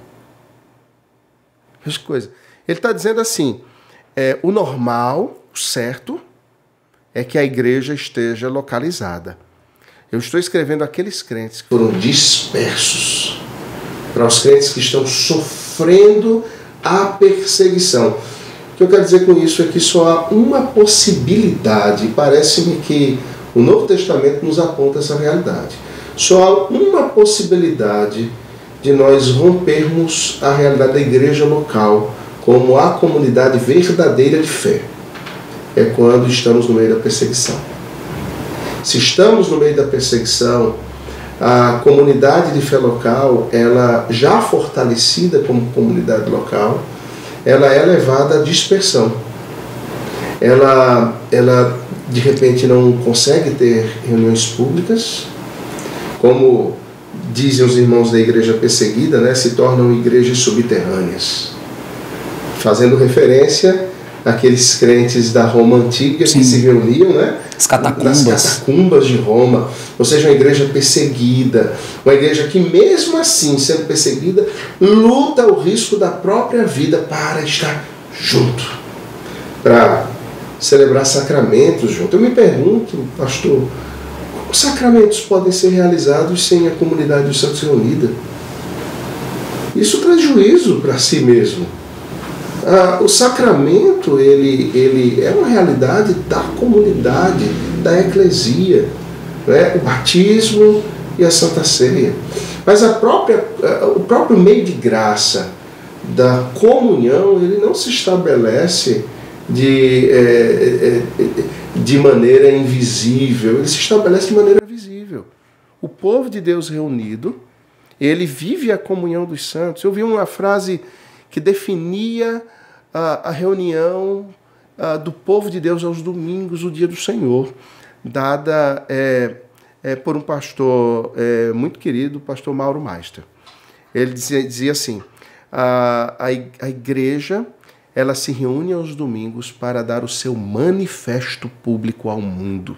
Veja coisa... Ele está dizendo assim, o normal, o certo, é que a igreja esteja localizada. Eu estou escrevendo aqueles crentes que foram dispersos, para os crentes que estão sofrendo a perseguição. O que eu quero dizer com isso é que só há uma possibilidade, parece-me que o Novo Testamento nos aponta essa realidade. Só há uma possibilidade de nós rompermos a realidade da igreja local, como a comunidade verdadeira de fé, é quando estamos no meio da perseguição. Se estamos no meio da perseguição, a comunidade de fé local, ela já fortalecida como comunidade local, ela é levada à dispersão. Ela de repente não consegue ter reuniões públicas, como dizem os irmãos da igreja perseguida, né, se tornam igrejas subterrâneas. Fazendo referência àqueles crentes da Roma Antiga, sim, que se reuniam, né? Nas catacumbas de Roma. Ou seja, uma igreja perseguida. Uma igreja que, mesmo assim, sendo perseguida, luta o risco da própria vida para estar junto. Para celebrar sacramentos junto. Eu me pergunto, pastor, os sacramentos podem ser realizados sem a comunidade dos santos reunida? Isso traz juízo para si mesmo. O sacramento ele é uma realidade da comunidade, da eclesia, né? O batismo e a Santa Ceia. Mas o próprio meio de graça da comunhão ele não se estabelece de maneira invisível, ele se estabelece de maneira visível. O povo de Deus reunido, ele vive a comunhão dos santos. Eu vi uma frase que definia a reunião do povo de Deus aos domingos, o dia do Senhor, dada por um pastor muito querido, o pastor Mauro Meister. Ele dizia assim, a igreja ela se reúne aos domingos para dar o seu manifesto público ao mundo.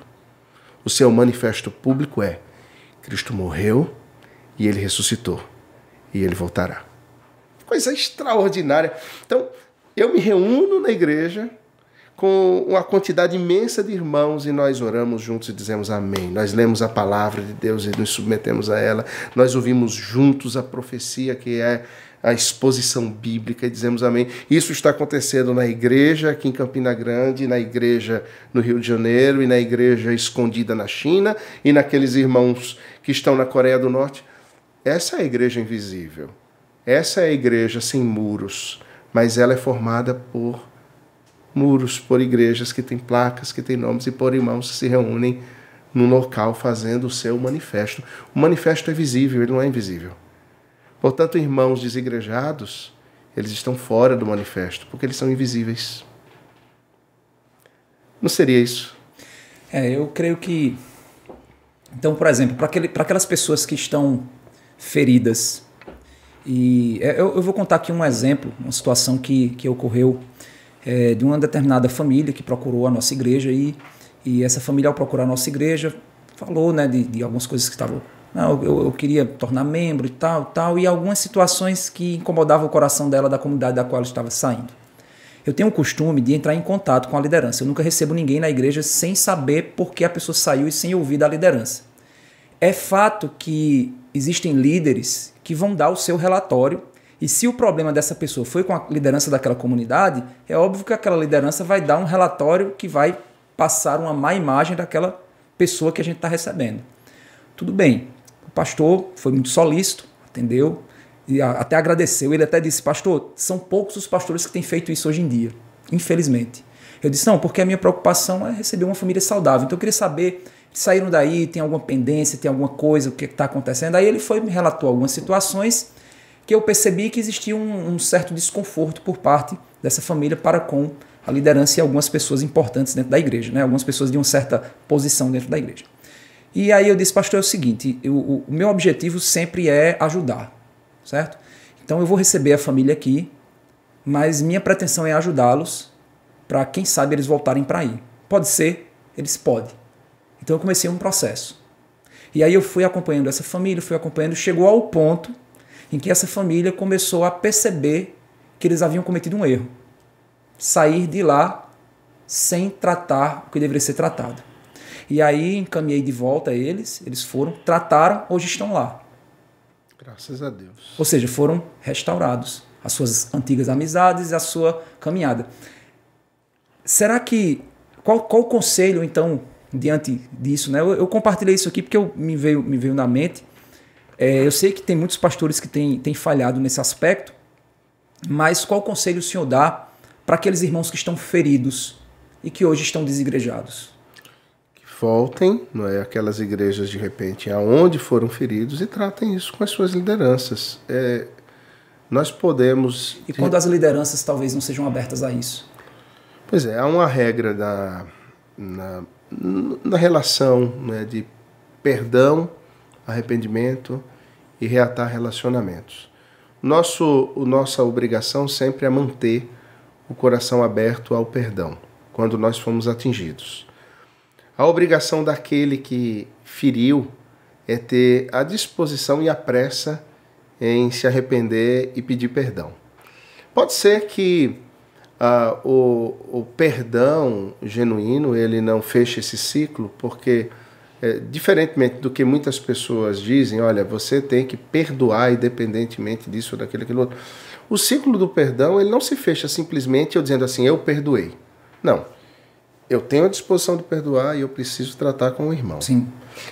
O seu manifesto público é: Cristo morreu e ele ressuscitou e ele voltará. Coisa extraordinária. Então, eu me reúno na igreja com uma quantidade imensa de irmãos e nós oramos juntos e dizemos amém. Nós lemos a palavra de Deus e nos submetemos a ela. Nós ouvimos juntos a profecia, que é a exposição bíblica, e dizemos amém. Isso está acontecendo na igreja aqui em Campina Grande, na igreja no Rio de Janeiro e na igreja escondida na China e naqueles irmãos que estão na Coreia do Norte. Essa é a igreja invisível. Essa é a igreja sem muros, mas ela é formada por muros, por igrejas que têm placas, que têm nomes, e por irmãos que se reúnem num local fazendo o seu manifesto. O manifesto é visível, ele não é invisível. Portanto, irmãos desigrejados, eles estão fora do manifesto, porque eles são invisíveis. Não seria isso? Eu creio que... Então, por exemplo, para aquelas pessoas que estão feridas, e eu vou contar aqui um exemplo, uma situação que ocorreu de uma determinada família que procurou a nossa igreja, e essa família, ao procurar a nossa igreja, falou, né, de algumas coisas que estavam... Não, eu queria tornar membro e tal, e algumas situações que incomodavam o coração dela, da comunidade da qual ela estava saindo. Eu tenho o costume de entrar em contato com a liderança. Eu nunca recebo ninguém na igreja sem saber por que a pessoa saiu e sem ouvir da liderança. É fato que existem líderes que vão dar o seu relatório, e se o problema dessa pessoa foi com a liderança daquela comunidade, é óbvio que aquela liderança vai dar um relatório que vai passar uma má imagem daquela pessoa que a gente está recebendo. Tudo bem. O pastor foi muito solícito, atendeu, e até agradeceu. Ele até disse: pastor, são poucos os pastores que têm feito isso hoje em dia, infelizmente. Eu disse: não, porque a minha preocupação é receber uma família saudável. Então eu queria saber, saíram daí, tem alguma pendência, tem alguma coisa, o que está acontecendo? Aí ele foi me relatou algumas situações que eu percebi que existia um certo desconforto por parte dessa família para com a liderança e algumas pessoas importantes dentro da igreja, né? Algumas pessoas de uma certa posição dentro da igreja. E aí eu disse: pastor, é o seguinte, o meu objetivo sempre é ajudar, certo? Então eu vou receber a família aqui, mas minha pretensão é ajudá-los para, quem sabe, eles voltarem para aí. Pode ser? Eles podem. Então eu comecei um processo. E aí eu fui acompanhando essa família, chegou ao ponto em que essa família começou a perceber que eles haviam cometido um erro. Sair de lá sem tratar o que deveria ser tratado. E aí encaminhei de volta eles foram, trataram, hoje estão lá. Graças a Deus. Ou seja, foram restaurados, as suas antigas amizades e a sua caminhada. Será que... Qual o conselho, então, diante disso, né? Eu compartilhei isso aqui porque me veio na mente. Eu sei que tem muitos pastores que têm falhado nesse aspecto, mas qual conselho o senhor dá para aqueles irmãos que estão feridos e que hoje estão desigrejados? Voltem, não é, aquelas igrejas de repente aonde foram feridos e tratem isso com as suas lideranças. Nós podemos... E quando as lideranças talvez não sejam abertas a isso? Pois é, há uma regra na relação, né, de perdão, arrependimento e reatar relacionamentos. Nossa obrigação sempre é manter o coração aberto ao perdão quando nós fomos atingidos. A obrigação daquele que feriu é ter a disposição e a pressa em se arrepender e pedir perdão. Pode ser que o perdão genuíno ele não feche esse ciclo, porque, diferentemente do que muitas pessoas dizem, olha, você tem que perdoar independentemente disso, daquilo, aquilo outro. O ciclo do perdão ele não se fecha simplesmente eu dizendo assim, eu perdoei. Não. Eu tenho a disposição de perdoar e eu preciso tratar com o irmão. Sim.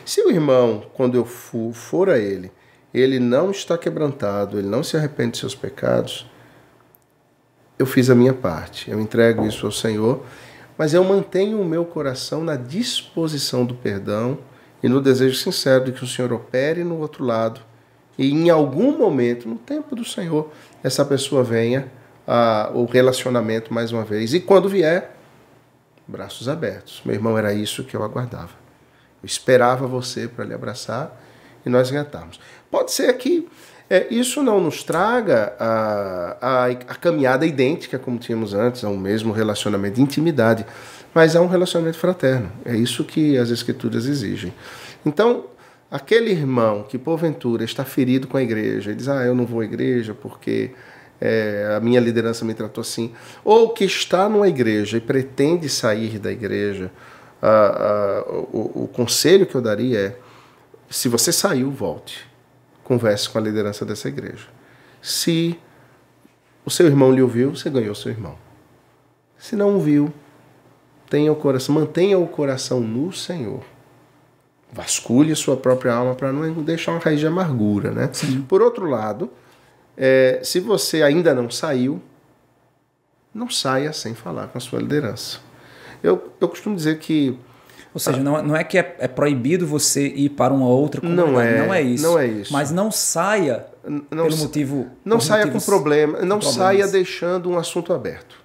Se o irmão, quando eu for a ele, ele não está quebrantado, ele não se arrepende de seus pecados, eu fiz a minha parte, eu entrego isso ao Senhor, mas eu mantenho o meu coração na disposição do perdão e no desejo sincero de que o Senhor opere no outro lado e em algum momento, no tempo do Senhor, essa pessoa venha ao relacionamento mais uma vez. E quando vier... braços abertos. Meu irmão, era isso que eu aguardava. Eu esperava você para lhe abraçar e nós engatarmos. Pode ser que isso não nos traga a caminhada idêntica como tínhamos antes, a um mesmo relacionamento de intimidade, mas há um relacionamento fraterno. É isso que as Escrituras exigem. Então, aquele irmão que porventura está ferido com a igreja, ele diz, eu não vou à igreja porque a minha liderança me tratou assim, ou que está numa igreja e pretende sair da igreja, o conselho que eu daria é, se você saiu, volte. Converse com a liderança dessa igreja. Se o seu irmão lhe ouviu, você ganhou seu irmão. Se não ouviu, tenha o coração, mantenha o coração no Senhor. Vasculhe a sua própria alma para não deixar uma raiz de amargura, né? Sim. Por outro lado, se você ainda não saiu, não saia sem falar com a sua liderança. Eu costumo dizer que... Ou seja, não é que é proibido você ir para uma outra comunidade, não é isso. Mas não saia não saia deixando um assunto aberto.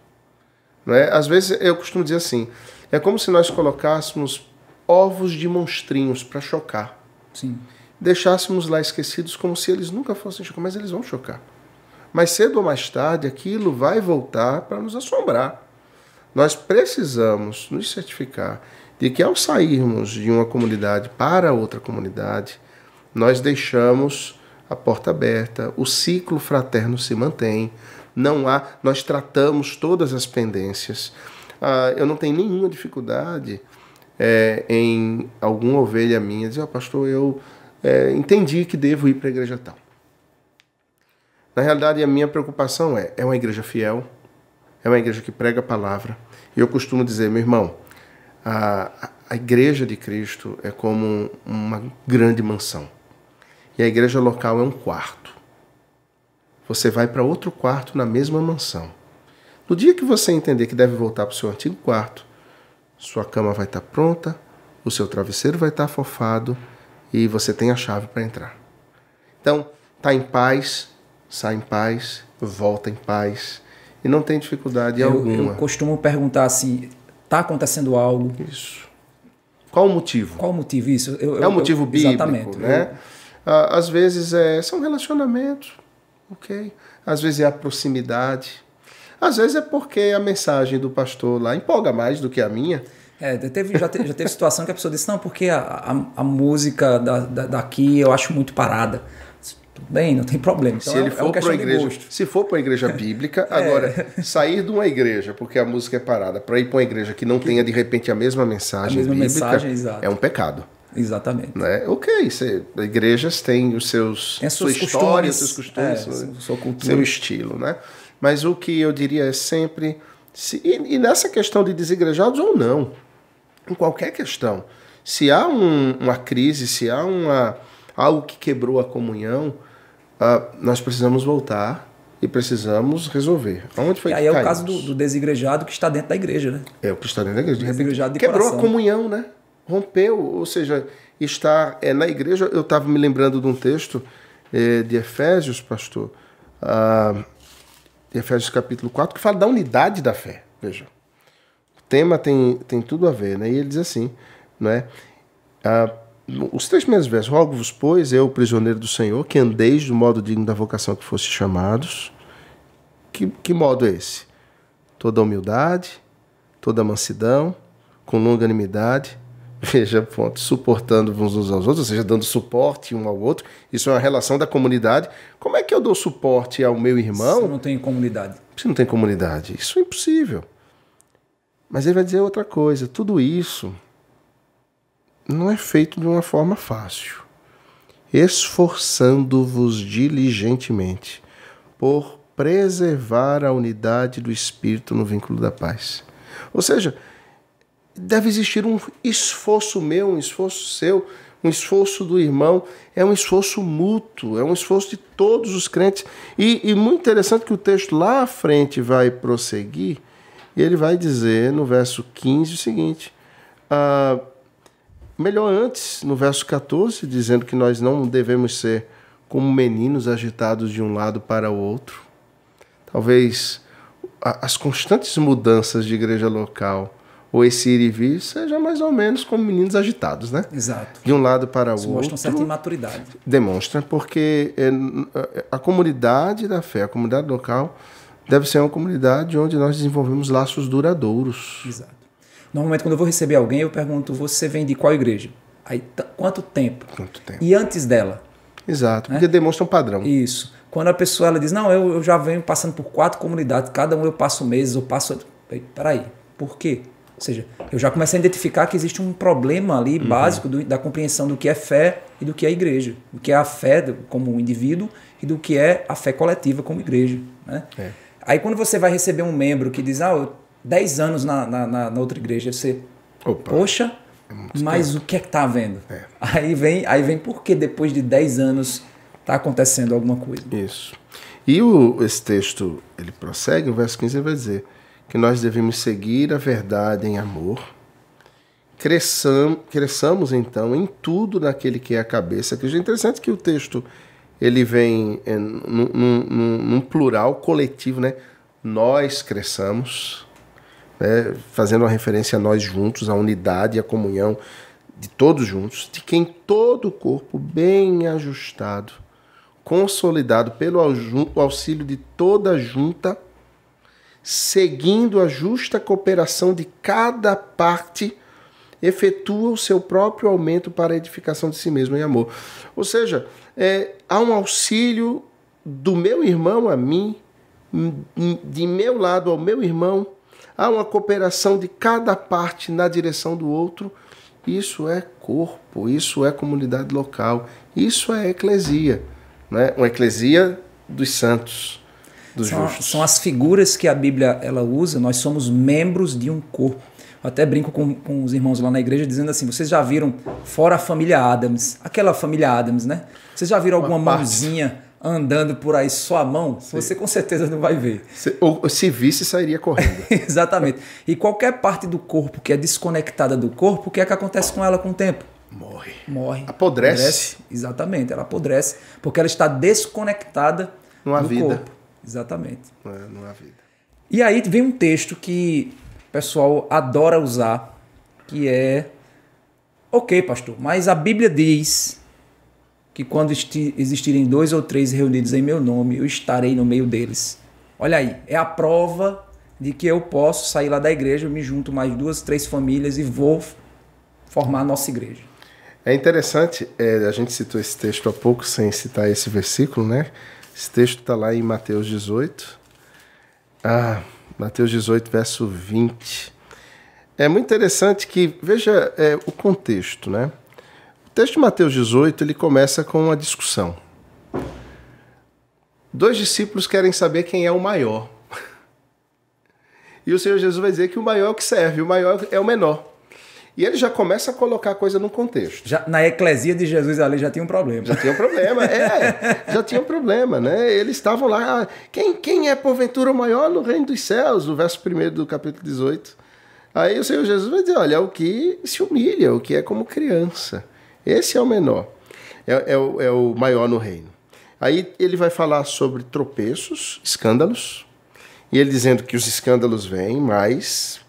Não é? Às vezes eu costumo dizer assim, é como se nós colocássemos ovos de monstrinhos para chocar. Sim. Deixássemos lá esquecidos como se eles nunca fossem chocar, mas eles vão chocar. Mais cedo ou mais tarde, aquilo vai voltar para nos assombrar. Nós precisamos nos certificar de que ao sairmos de uma comunidade para outra comunidade, nós deixamos a porta aberta, o ciclo fraterno se mantém, nós tratamos todas as pendências. Eu não tenho nenhuma dificuldade... em alguma ovelha minha dizer, pastor, eu entendi que devo ir para a igreja tal. Na realidade, a minha preocupação é uma igreja fiel, é uma igreja que prega a palavra. E eu costumo dizer, meu irmão, a igreja de Cristo é como uma grande mansão. E a igreja local é um quarto. Você vai para outro quarto na mesma mansão. No dia que você entender que deve voltar para o seu antigo quarto, sua cama vai estar pronta, o seu travesseiro vai estar fofado e você tem a chave para entrar. Então, está em paz, sai em paz, volta em paz e não tem dificuldade alguma. Eu costumo perguntar assim, está acontecendo algo? Isso. Qual o motivo? Qual o motivo? Isso. É um motivo bíblico, exatamente, né? Às vezes são relacionamentos, ok? Às vezes é a proximidade. Às vezes é porque a mensagem do pastor lá empolga mais do que a minha. Já teve situação que a pessoa disse, não, porque a música daqui eu acho muito parada. Tudo bem, não tem problema. Então, se for para a igreja bíblica, agora, sair de uma igreja porque a música é parada para ir para uma igreja que não tenha de repente a mesma mensagem bíblica, é um pecado. Exatamente. Né? Ok, igrejas têm os seus... Tem sua história, seus costumes, sua cultura, seu estilo, né? Mas o que eu diria é sempre... E nessa questão de desigrejados ou não, em qualquer questão, se há uma crise, se há algo que quebrou a comunhão, nós precisamos voltar e precisamos resolver. Onde foi que é o caso do desigrejado que está dentro da igreja, né? É o que está dentro da igreja. Desigrejado de quebrou coração. A comunhão, né? Rompeu, ou seja, está na igreja... Eu estava me lembrando de um texto de Efésios, pastor... Efésios capítulo 4, que fala da unidade da fé. Veja, o tema tem tudo a ver, né? E ele diz assim, né? Os três primeiros versos, rogo-vos, pois, eu, prisioneiro do Senhor, que andeis do modo digno da vocação que fosse chamados. Que modo é esse? Toda humildade, toda mansidão, com longanimidade, veja, ponto, suportando-vos uns aos outros, ou seja, dando suporte um ao outro. Isso é uma relação da comunidade. Como é que eu dou suporte ao meu irmão? Se não tem comunidade. Se não tem comunidade, isso é impossível. Mas ele vai dizer outra coisa. Tudo isso não é feito de uma forma fácil. Esforçando-vos diligentemente por preservar a unidade do Espírito no vínculo da paz. Ou seja... Deve existir um esforço meu, um esforço seu, um esforço do irmão. É um esforço mútuo, é um esforço de todos os crentes. E muito interessante que o texto lá à frente vai prosseguir. E ele vai dizer no verso 15 o seguinte. Melhor antes, no verso 14, dizendo que nós não devemos ser como meninos agitados de um lado para o outro. Talvez as constantes mudanças de igreja local... ou esse ir e vir seja mais ou menos como meninos agitados, né? Exato. De um lado para o outro. Demonstra certa imaturidade. Demonstra, porque a comunidade da fé, a comunidade local, deve ser uma comunidade onde nós desenvolvemos laços duradouros. Exato. Normalmente, quando eu vou receber alguém, eu pergunto, você vem de qual igreja? Aí, quanto tempo? Quanto tempo? E antes dela? Exato, porque demonstra um padrão. Isso. Quando a pessoa ela diz, não, eu já venho passando por 4 comunidades, cada um eu passo meses, eu passo... Peraí, por quê? Ou seja, eu já comecei a identificar que existe um problema ali básico da compreensão do que é fé e do que é igreja. Do que é a fé como indivíduo e do que é a fé coletiva como igreja. Né? É. Aí quando você vai receber um membro que diz, ah, eu 10 anos na outra igreja, você... Opa. Poxa, é mas tempo. O que é que tá havendo? É. Aí vem porque depois de 10 anos... Está acontecendo alguma coisa. Isso. E esse texto, ele prossegue, o verso 15 vai dizer que nós devemos seguir a verdade em amor, cresçamos então em tudo naquele que é a cabeça. Que é interessante que o texto ele vem num plural coletivo, né? Nós cresçamos, né? Fazendo uma referência a nós juntos, a unidade e a comunhão de todos juntos, de quem todo o corpo bem ajustado, consolidado pelo auxílio de toda a junta, seguindo a justa cooperação de cada parte, efetua o seu próprio aumento para a edificação de si mesmo em amor. Ou seja, há um auxílio do meu irmão a mim, de meu lado ao meu irmão, há uma cooperação de cada parte na direção do outro. Isso é corpo, isso é comunidade local, isso é eclesia. Né? Uma eclesia dos santos, dos justos. São as figuras que a Bíblia ela usa, nós somos membros de um corpo. Eu até brinco com os irmãos lá na igreja dizendo assim, vocês já viram, fora a família Adams, aquela família Adams, né? Vocês já viram alguma mãozinha andando por aí só a mão? Sim. Você com certeza não vai ver. Se visse, sairia correndo. Exatamente. E qualquer parte do corpo que é desconectada do corpo, o que é que acontece com ela com o tempo? Morre. Apodrece. Exatamente, ela apodrece, porque ela está desconectada do corpo. Exatamente. Não há vida. E aí vem um texto que o pessoal adora usar, que é, ok, pastor, mas a Bíblia diz que quando existirem 2 ou 3 reunidos em meu nome, eu estarei no meio deles. Olha aí, é a prova de que eu posso sair lá da igreja, eu me junto mais 2, 3 famílias e vou formar a nossa igreja. É interessante, a gente citou esse texto há pouco, sem citar esse versículo, né? Esse texto está lá em Mateus 18. Mateus 18, verso 20. É muito interessante que, veja o contexto, né? O texto de Mateus 18, ele começa com uma discussão. 2 discípulos querem saber quem é o maior. E o Senhor Jesus vai dizer que o maior é o que serve, o maior é o menor. E ele já começa a colocar a coisa no contexto. Já, na eclesia de Jesus ali já tinha um problema. Já tinha um problema, já tinha um problema, né? Eles estavam lá, quem é porventura o maior no reino dos céus? O verso 1 do capítulo 18. Aí o Senhor Jesus vai dizer, olha, o que se humilha, o que é como criança. Esse é o menor, é o maior no reino. Aí ele vai falar sobre tropeços, escândalos, e ele dizendo que os escândalos vêm, mas...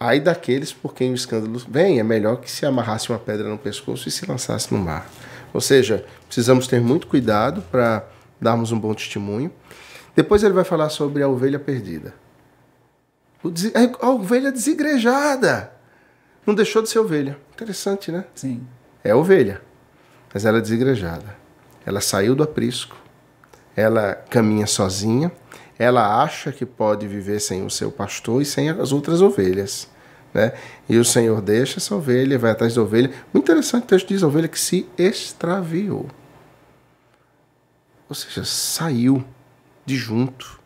Ai daqueles por quem o escândalo vem, é melhor que se amarrasse uma pedra no pescoço e se lançasse no mar. Ou seja, precisamos ter muito cuidado para darmos um bom testemunho. Depois ele vai falar sobre a ovelha perdida. A ovelha desigrejada. Não deixou de ser ovelha. Interessante, né? Sim. É ovelha, mas ela é desigrejada. Ela saiu do aprisco. Ela caminha sozinha. Ela acha que pode viver sem o seu pastor e sem as outras ovelhas. Né? E o Senhor deixa essa ovelha, vai atrás da ovelha. Muito interessante, o texto diz a ovelha que se extraviou. Ou seja, saiu de junto.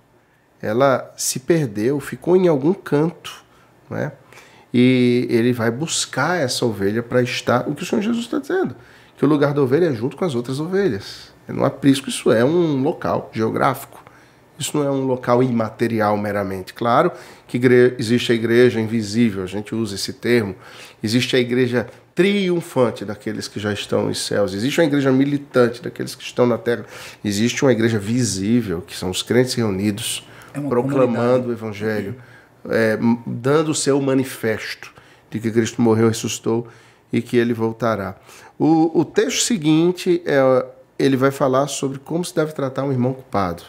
Ela se perdeu, ficou em algum canto. Né? E ele vai buscar essa ovelha para estar... O que o Senhor Jesus está dizendo? Que o lugar da ovelha é junto com as outras ovelhas. É num aprisco, isso é um local geográfico. Isso não é um local imaterial meramente. Claro que existe a igreja invisível, a gente usa esse termo. Existe a igreja triunfante daqueles que já estão nos céus. Existe uma igreja militante daqueles que estão na terra. Existe uma igreja visível, que são os crentes reunidos, proclamando o evangelho. dando o seu manifesto de que Cristo morreu, ressuscitou e que ele voltará. O texto seguinte, ele vai falar sobre como se deve tratar um irmão culpado.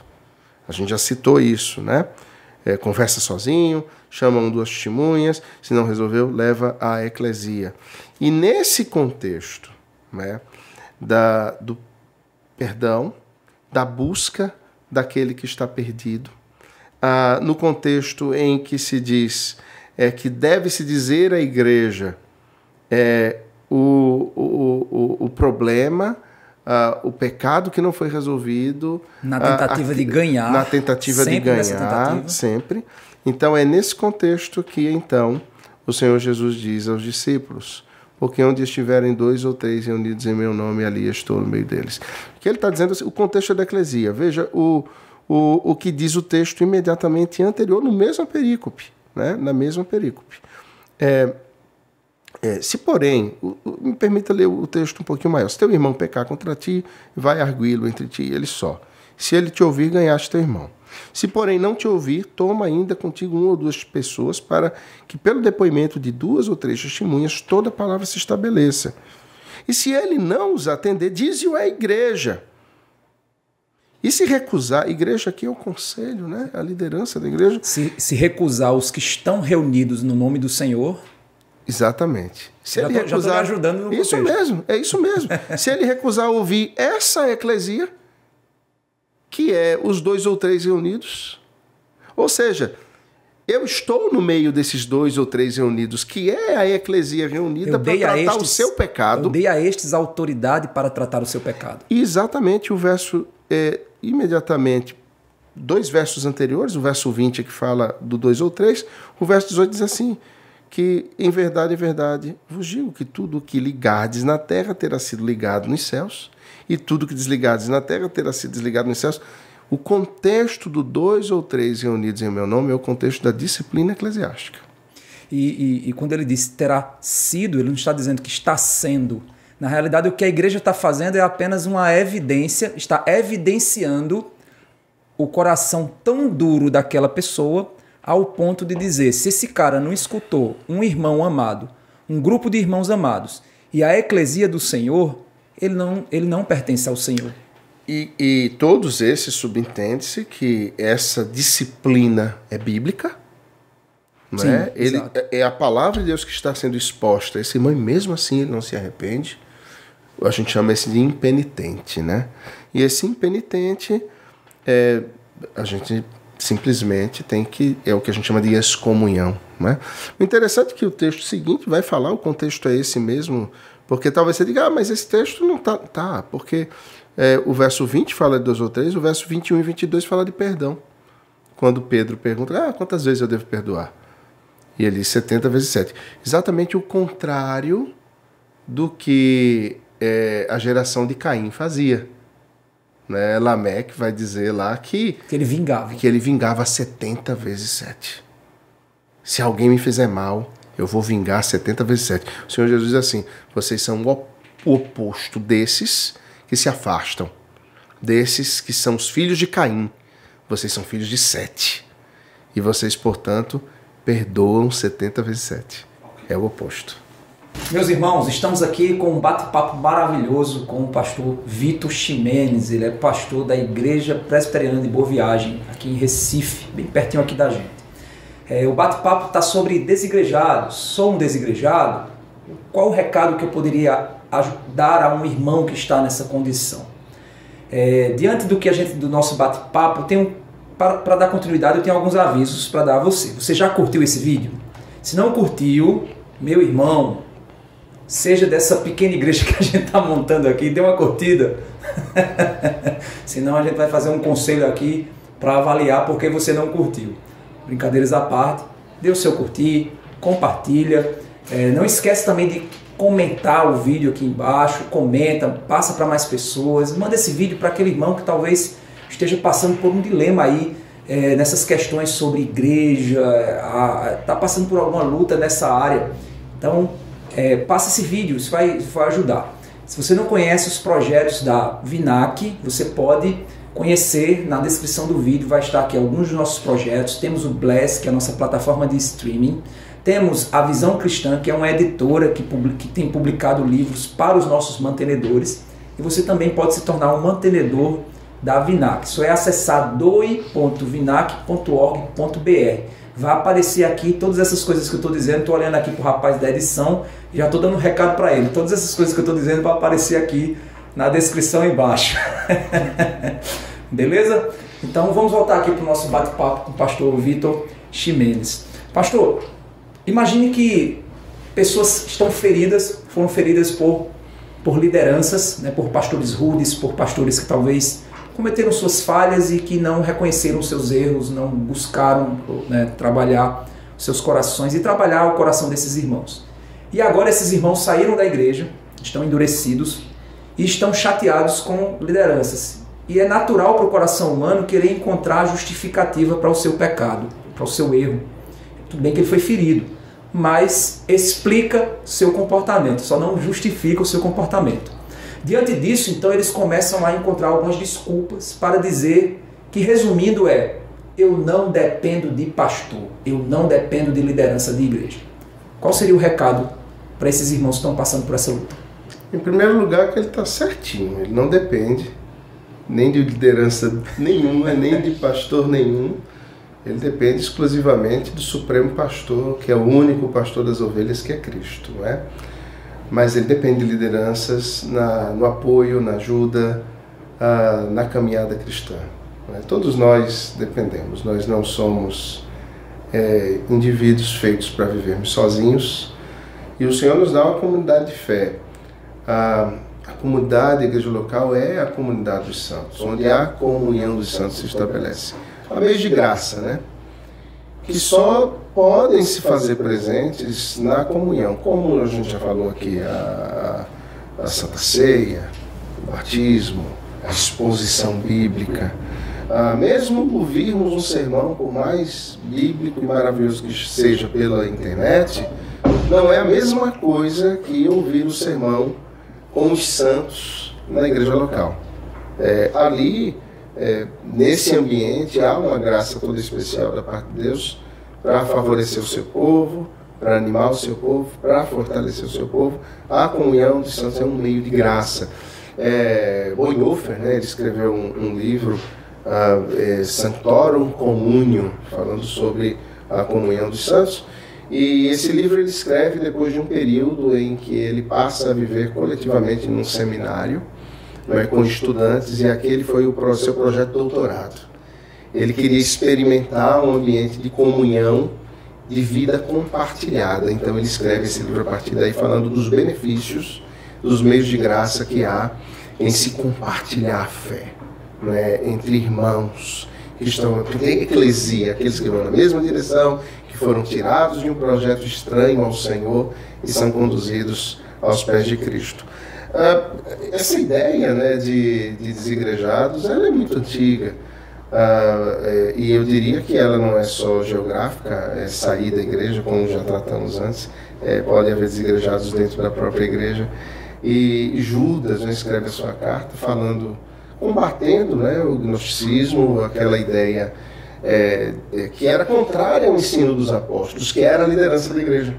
A gente já citou isso, né? Conversa sozinho, chamam duas testemunhas, se não resolveu, leva à eclesia. E nesse contexto, né, do perdão, da busca daquele que está perdido, no contexto em que se diz que deve-se dizer à igreja o problema, o pecado que não foi resolvido. Na tentativa de ganhar. Na tentativa de ganhar. Sempre. Então é nesse contexto que então o Senhor Jesus diz aos discípulos: porque onde estiverem dois ou três reunidos em meu nome, ali estou no meio deles. O que ele está dizendo, o contexto é da eclesia. Veja o que diz o texto imediatamente anterior, no mesmo perícope, né? Na mesma perícope. Se porém, me permita ler o texto um pouquinho maior. Se teu irmão pecar contra ti, vai arguí-lo entre ti e ele só. Se ele te ouvir, ganhaste teu irmão. Se porém não te ouvir, toma ainda contigo uma ou duas pessoas para que pelo depoimento de duas ou três testemunhas toda a palavra se estabeleça. E se ele não os atender, dize-o à igreja. E se recusar, igreja aqui é o conselho, né? A liderança da igreja. Se recusar os que estão reunidos no nome do Senhor... Exatamente. Se ele recusar, ajudando no isso mesmo, é isso mesmo. Se ele recusar ouvir essa eclesia, que é os dois ou três reunidos, ou seja, eu estou no meio desses dois ou três reunidos, que é a eclesia reunida para tratar o seu pecado. Eu dei a estes autoridade para tratar o seu pecado. Exatamente, o verso imediatamente, dois versos anteriores, o verso 20 é que fala do dois ou três, o verso 18 diz assim: que em verdade vos digo que tudo o que ligardes na terra terá sido ligado nos céus, e tudo que desligardes na terra terá sido desligado nos céus. O contexto do dois ou três reunidos em meu nome é o contexto da disciplina eclesiástica. E quando ele disse terá sido, ele não está dizendo que está sendo. Na realidade, o que a igreja está fazendo é apenas uma evidência, está evidenciando o coração tão duro daquela pessoa, ao ponto de dizer, se esse cara não escutou um irmão amado, um grupo de irmãos amados, e a eclesia do Senhor, ele não pertence ao Senhor. E todos esses subentende-se que essa disciplina é bíblica, não é? Sim, é a palavra de Deus que está sendo exposta. Esse irmão, mesmo assim, ele não se arrepende. A gente chama esse de impenitente, né? E esse impenitente, a gente... simplesmente tem que... é o que a gente chama de excomunhão, né? O interessante é que o texto seguinte vai falar, o contexto é esse mesmo, porque talvez você diga, ah, mas esse texto não está... Tá, porque o verso 20 fala de dois ou três, o verso 21 e 22 fala de perdão. Quando Pedro pergunta, ah, quantas vezes eu devo perdoar? E ele diz 70 vezes 7. Exatamente o contrário do que a geração de Caim fazia. Né, Lameque vai dizer lá que ele vingava. Que ele vingava 70 vezes 7. Se alguém me fizer mal, eu vou vingar 70 vezes 7. O Senhor Jesus diz assim: vocês são o oposto desses que se afastam, desses que são os filhos de Caim. Vocês são filhos de 7. E vocês, portanto, perdoam 70 vezes 7. É o oposto. Meus irmãos, estamos aqui com um bate-papo maravilhoso com o pastor Victor Ximenes. Ele é pastor da Igreja Presbiteriana de Boa Viagem, aqui em Recife, bem pertinho aqui da gente. O bate-papo está sobre desigrejados. Sou um desigrejado? Qual o recado que eu poderia dar a um irmão que está nessa condição? Diante do que do nosso bate-papo, para dar continuidade, eu tenho alguns avisos para dar a você. Você já curtiu esse vídeo? Se não curtiu, meu irmão, seja dessa pequena igreja que a gente está montando aqui, dê uma curtida. Senão a gente vai fazer um conselho aqui para avaliar porque você não curtiu. Brincadeiras à parte, dê o seu curtir, compartilha. Não esquece também de comentar o vídeo aqui embaixo, comenta, passa para mais pessoas, manda esse vídeo para aquele irmão que talvez esteja passando por um dilema aí, nessas questões sobre igreja, está passando por alguma luta nessa área. Então, passa esse vídeo, isso vai ajudar. Se você não conhece os projetos da Vinac, você pode conhecer, na descrição do vídeo vai estar aqui alguns dos nossos projetos. Temos o Bless, que é a nossa plataforma de streaming. Temos a Visão Cristã, que é uma editora que tem publicado livros para os nossos mantenedores. E você também pode se tornar um mantenedor da Vinac. Só é acessar doi.vinac.org.br. Vai aparecer aqui todas essas coisas que eu estou dizendo. Estou olhando aqui para o rapaz da edição e já estou dando um recado para ele. Todas essas coisas que eu estou dizendo vão aparecer aqui na descrição embaixo. Beleza? Então vamos voltar aqui para o nosso bate-papo com o pastor Victor Ximenes. Pastor, imagine que pessoas estão feridas, foram feridas por lideranças, né, por pastores rudes, por pastores que talvez cometeram suas falhas e que não reconheceram seus erros, não buscaram, né, trabalhar seus corações e trabalhar o coração desses irmãos. E agora esses irmãos saíram da igreja, estão endurecidos e estão chateados com lideranças. E é natural para o coração humano querer encontrar justificativa para o seu pecado, para o seu erro. Tudo bem que ele foi ferido, mas explica seu comportamento, só não justifica o seu comportamento. Diante disso, então, eles começam a encontrar algumas desculpas para dizer que, resumindo, é: eu não dependo de pastor, eu não dependo de liderança de igreja. Qual seria o recado para esses irmãos que estão passando por essa luta? Em primeiro lugar, que ele está certinho, ele não depende nem de liderança nenhuma, nem de pastor nenhum. Ele depende exclusivamente do Supremo Pastor, que é o único pastor das ovelhas, que é Cristo, não é? Mas ele depende de lideranças no apoio, na ajuda, na caminhada cristã, não é? Todos nós dependemos, nós não somos indivíduos feitos para vivermos sozinhos, e o Senhor nos dá uma comunidade de fé. A comunidade, a igreja local, é a comunidade dos santos, onde a comunhão dos santos se estabelece. A meios de graça, né? Que só podem se fazer presentes na comunhão, como a gente já falou aqui, a Santa Ceia, o batismo, a exposição bíblica. Mesmo ouvirmos um sermão, por mais bíblico e maravilhoso que seja pela internet, não é a mesma coisa que ouvir o sermão com os santos na igreja local. Nesse ambiente há uma graça toda especial da parte de Deus para favorecer o seu povo, para animar o seu povo, para fortalecer o seu povo. A comunhão dos santos é um meio de graça. Bonhoeffer, né, ele escreveu um livro, Sanctorum Communio, falando sobre a comunhão dos santos, e esse livro ele escreve depois de um período em que ele passa a viver coletivamente num seminário, com estudantes, e aquele foi o seu projeto de doutorado. Ele queria experimentar um ambiente de comunhão, de vida compartilhada. Então ele escreve esse livro a partir daí, falando dos benefícios, dos meios de graça que há em se compartilhar a fé, né, entre irmãos que estão, que tem eclesia, aqueles que vão na mesma direção, que foram tirados de um projeto estranho ao Senhor e são conduzidos aos pés de Cristo. Essa ideia, né, de desigrejados, ela é muito antiga, e eu diria que ela não é só geográfica, é sair da igreja, como já tratamos antes. Pode haver desigrejados dentro da própria igreja, e Judas, né, escreve a sua carta falando, combatendo, né, o gnosticismo, aquela ideia que era contrária ao ensino dos apóstolos, que era a liderança da igreja.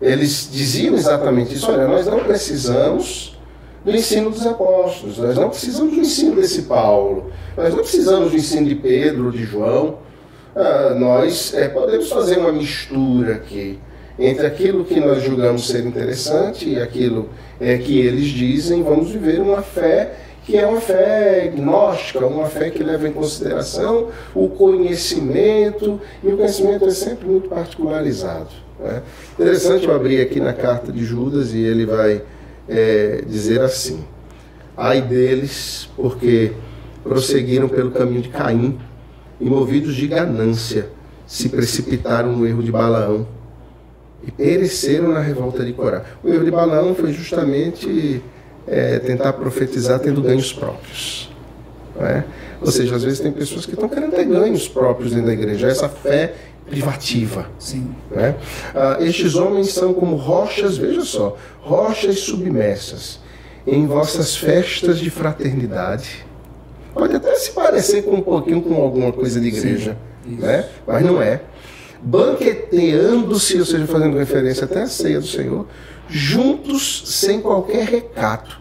Eles diziam exatamente isso: olha, nós não precisamos do ensino dos apóstolos, nós não precisamos do ensino desse Paulo, nós não precisamos do ensino de Pedro, de João. Nós podemos fazer uma mistura aqui entre aquilo que nós julgamos ser interessante e aquilo que eles dizem. Vamos viver uma fé que é uma fé gnóstica, uma fé que leva em consideração o conhecimento, e o conhecimento é sempre muito particularizado. É interessante eu abrir aqui na carta de Judas, e ele vai dizer assim: ai deles, porque prosseguiram pelo caminho de Caim e, movidos de ganância, se precipitaram no erro de Balaão e pereceram na revolta de Corá. O erro de Balaão foi justamente tentar profetizar tendo ganhos próprios, não é? Ou seja, às vezes tem pessoas que estão querendo ter ganhos próprios dentro da igreja, essa fé privativa. Sim. Né? Estes homens são como rochas, veja só, rochas submersas em vossas festas de fraternidade, Pode até se parecer com um pouquinho com alguma coisa de igreja, sim, né? Mas não é. Banqueteando-se, ou seja, fazendo referência até à ceia do Senhor, juntos sem qualquer recato,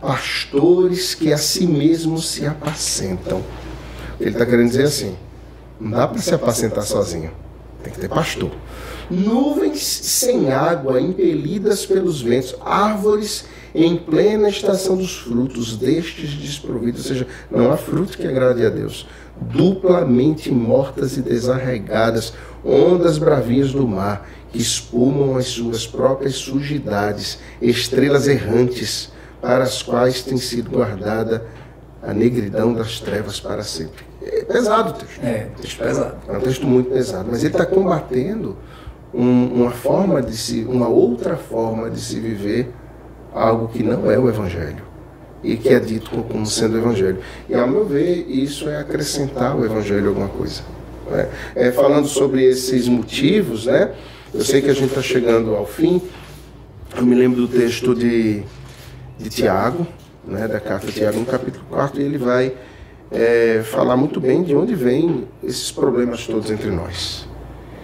pastores que a si mesmos se apacentam. Ele está querendo dizer assim, não dá para se apacentar sozinho, tem que ter pastor. Nuvens sem água, impelidas pelos ventos, árvores em plena estação dos frutos, destes desprovidos, ou seja, não há fruto que agrade a Deus, duplamente mortas e desarraigadas, ondas bravias do mar, que espumam as suas próprias sujidades, estrelas errantes, para as quais tem sido guardada a negridão das trevas para sempre. É pesado o texto. É, texto pesado. É um texto muito pesado, mas ele está combatendo uma outra forma de se viver, algo que não é o Evangelho e que é dito como sendo o Evangelho. E, ao meu ver, isso é acrescentar ao Evangelho alguma coisa, né? Falando sobre esses motivos, né? Eu sei que a gente está chegando ao fim. Eu me lembro do texto de Tiago, né? Da carta de Tiago, no capítulo 4, e ele vai falar muito bem de onde vêm esses problemas todos entre nós,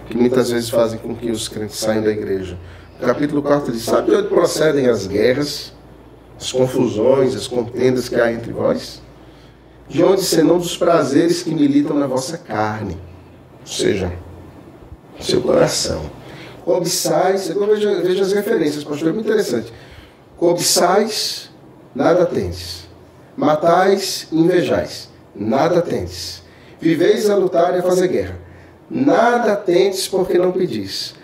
que muitas vezes fazem com que os crentes saiam da igreja. O capítulo 4 diz, sabe de onde procedem as guerras, as confusões, as contendas que há entre vós? De onde senão dos prazeres que militam na vossa carne, ou seja, no seu coração. Cobiçais, agora veja as referências, pastor, é muito interessante. Cobiçais, nada tendes. Matais, invejais, nada tendes. Viveis a lutar e a fazer guerra, nada tendes porque não pedis.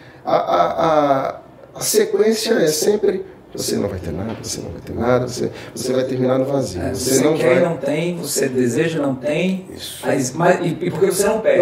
A sequência é sempre, você não vai ter nada, você não vai ter nada, você vai terminar no vazio. Você não tem, você deseja, não tem. Isso. Mas porque você não pede.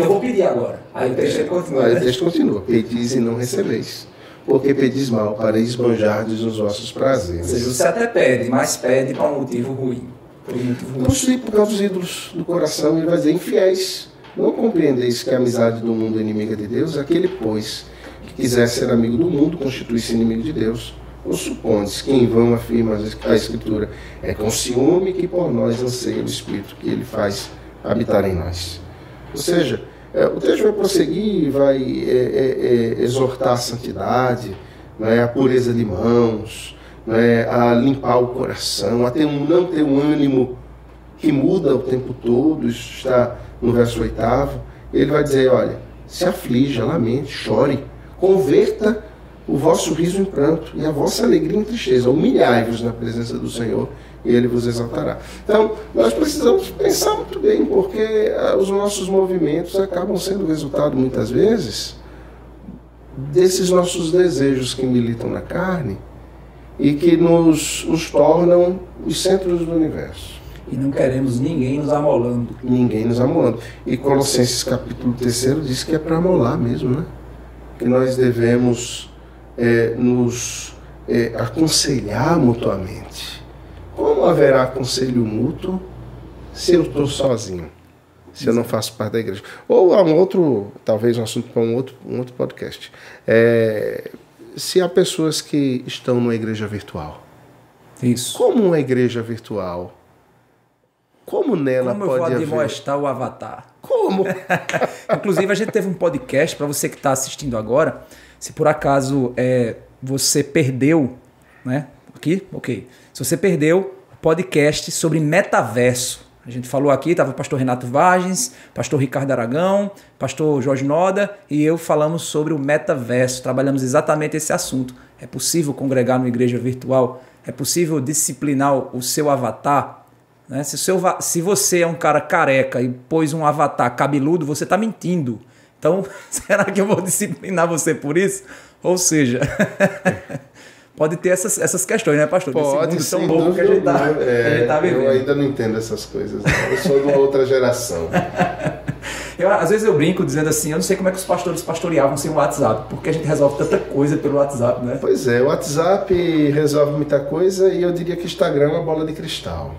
Eu vou pedir agora. Aí o texto continua. Aí o texto continua. Pedis e não recebeis, porque pedis mal para esbanjardes os vossos prazeres. Ou seja, você até pede, mas pede para um motivo ruim. Por causa dos ídolos do coração, ele vai dizer, infiéis, não compreendeis que a amizade do mundo é inimiga de Deus? Aquele, pois, que quiser ser amigo do mundo, constitui-se inimigo de Deus. Ou supondes que em vão afirma a Escritura, é com ciúme que por nós anseia o Espírito que ele faz habitar em nós. Ou seja, o texto vai prosseguir e vai exortar a santidade, né, a pureza de mãos, né, a limpar o coração, a não ter um ânimo que muda o tempo todo. Isso está no verso 8. Ele vai dizer, olha, se aflija, lamente, chore, converta o vosso riso em pranto e a vossa alegria em tristeza, humilhai-vos na presença do Senhor e Ele vos exaltará. Então, nós precisamos pensar muito bem, porque os nossos movimentos acabam sendo resultado, muitas vezes, desses nossos desejos que militam na carne e que nos tornam os centros do universo. E não queremos ninguém nos amolando. Ninguém nos amolando. E Colossenses capítulo 3 diz que é para amolar mesmo, né? Que nós devemos nos aconselhar mutuamente. Como haverá conselho mútuo se eu estou sozinho? Se eu não faço parte da igreja? Ou talvez um assunto para um outro podcast. Se há pessoas que estão numa igreja virtual. Isso. Como uma igreja virtual? Como nela pode haver? Como eu vou admoestar o avatar? Como? Inclusive, a gente teve um podcast, para você que está assistindo agora, se por acaso você perdeu, né? Aqui? Ok. Se você perdeu o podcast sobre metaverso. A gente falou aqui, estava o pastor Renato Vargens, pastor Ricardo Aragão, pastor Jorge Noda e eu falamos sobre o metaverso. Trabalhamos exatamente esse assunto. É possível congregar numa igreja virtual? É possível disciplinar o seu avatar? Né? Se você é um cara careca e pôs um avatar cabeludo, você está mentindo. Então, será que eu vou disciplinar você por isso? Ou seja, pode ter essas questões, né, pastor? Pode, esse mundo tão louco que a gente está vivendo. Eu ainda não entendo essas coisas, não. Eu sou de uma outra geração. Às vezes eu brinco dizendo assim, eu não sei como é que os pastores pastoreavam sem o WhatsApp, porque a gente resolve tanta coisa pelo WhatsApp, né? Pois é, o WhatsApp resolve muita coisa e eu diria que Instagram é uma bola de cristal.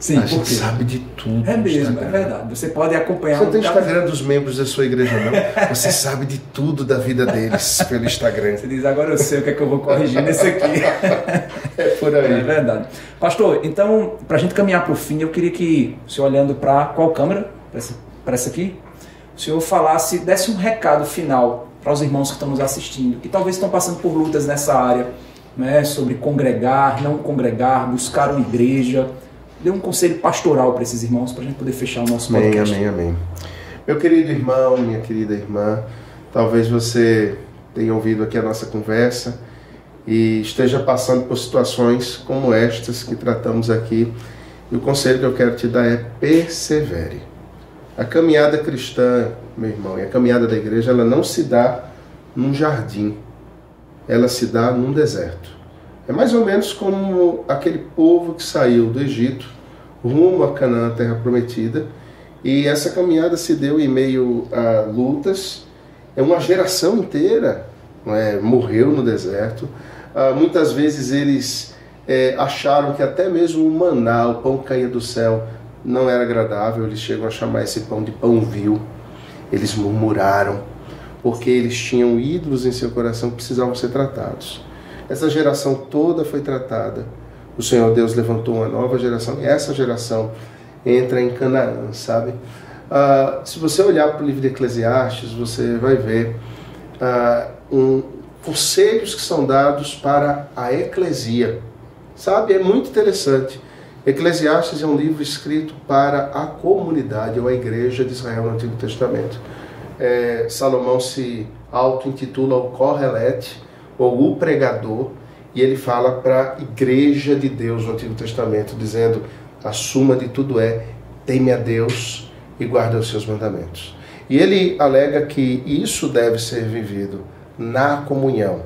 Sim, porque sabe de tudo. É mesmo, Instagram. É verdade. Você pode acompanhar. Você tem o Instagram dos membros da sua igreja, não? Você sabe de tudo da vida deles pelo Instagram. Você diz, agora eu sei o que é que eu vou corrigir nesse aqui. por aí. É verdade. Pastor, então, para a gente caminhar para o fim, eu queria que o senhor, olhando para qual câmera? Para essa aqui? O senhor falasse, desse um recado final para os irmãos que estão nos assistindo, que talvez estão passando por lutas nessa área, né, sobre congregar, não congregar, buscar uma igreja. Dê um conselho pastoral para esses irmãos, para a gente poder fechar o nosso podcast. Amém, amém, amém. Meu querido irmão, minha querida irmã, talvez você tenha ouvido aqui a nossa conversa e esteja passando por situações como estas que tratamos aqui. E o conselho que eu quero te dar é: persevere. A caminhada cristã, meu irmão, e a caminhada da igreja, ela não se dá num jardim, ela se dá num deserto. É mais ou menos como aquele povo que saiu do Egito rumo a Canaã, a terra prometida, e essa caminhada se deu em meio a lutas. Uma geração inteira, não é, morreu no deserto. Muitas vezes eles acharam que até mesmo o maná, o pão que caía do céu, não era agradável. Eles chegam a chamar esse pão de pão vil. Eles murmuraram porque eles tinham ídolos em seu coração que precisavam ser tratados. Essa geração toda foi tratada. O Senhor Deus levantou uma nova geração, e essa geração entra em Canaã, sabe? Se você olhar para o livro de Eclesiastes, você vai ver conselhos que são dados para a eclesia. Sabe? É muito interessante. Eclesiastes é um livro escrito para a comunidade, ou a igreja de Israel no Antigo Testamento. Salomão se auto-intitula o Correlete, ou o pregador, e ele fala para a igreja de Deus no Antigo Testamento, dizendo: a suma de tudo é, teme a Deus e guarda os seus mandamentos. E ele alega que isso deve ser vivido na comunhão,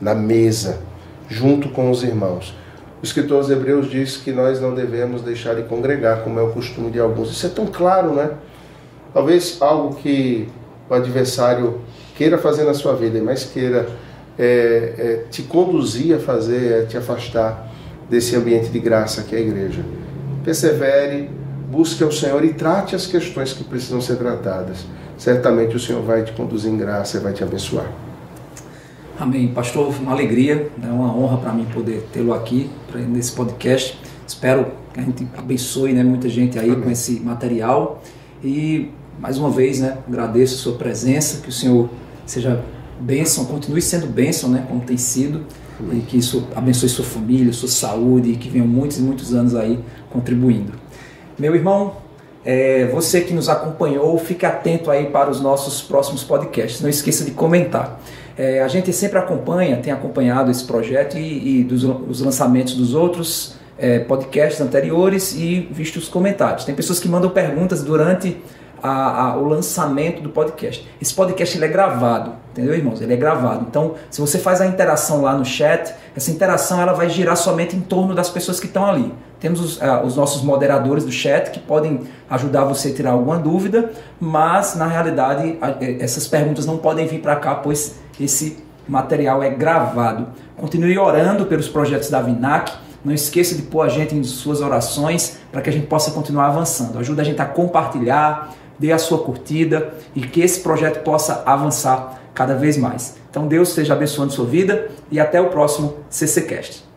na mesa, junto com os irmãos. O escritor aos Hebreus diz que nós não devemos deixar de congregar, como é o costume de alguns. Isso é tão claro, né? Talvez algo que o adversário queira fazer na sua vida, mas queira te conduzir a fazer, te afastar desse ambiente de graça que é a igreja. Persevere, busque ao Senhor e trate as questões que precisam ser tratadas. Certamente o Senhor vai te conduzir em graça e vai te abençoar. Amém, pastor, uma alegria, é uma honra para mim poder tê-lo aqui nesse podcast. Espero que a gente abençoe, né, muita gente aí. Amém. Com esse material. E mais uma vez, né, agradeço a sua presença, que o Senhor seja bênção, continue sendo bênção, né, como tem sido. Amém. E que isso abençoe sua família, sua saúde, e que venham muitos e muitos anos aí contribuindo. Meu irmão, você que nos acompanhou, fique atento aí para os nossos próximos podcasts, não esqueça de comentar. A gente sempre acompanha, tem acompanhado esse projeto e os lançamentos dos outros podcasts anteriores e visto os comentários. Tem pessoas que mandam perguntas durante o lançamento do podcast. Esse podcast ele é gravado, entendeu, irmãos? Ele é gravado. Então, se você faz a interação lá no chat, essa interação ela vai girar somente em torno das pessoas que estão ali. Temos os nossos moderadores do chat que podem ajudar você a tirar alguma dúvida, mas, na realidade, essas perguntas não podem vir para cá, pois esse material é gravado. Continue orando pelos projetos da Vinac. Não esqueça de pôr a gente em suas orações para que a gente possa continuar avançando. Ajuda a gente a compartilhar, dê a sua curtida e que esse projeto possa avançar cada vez mais. Então Deus esteja abençoando sua vida e até o próximo CCcast.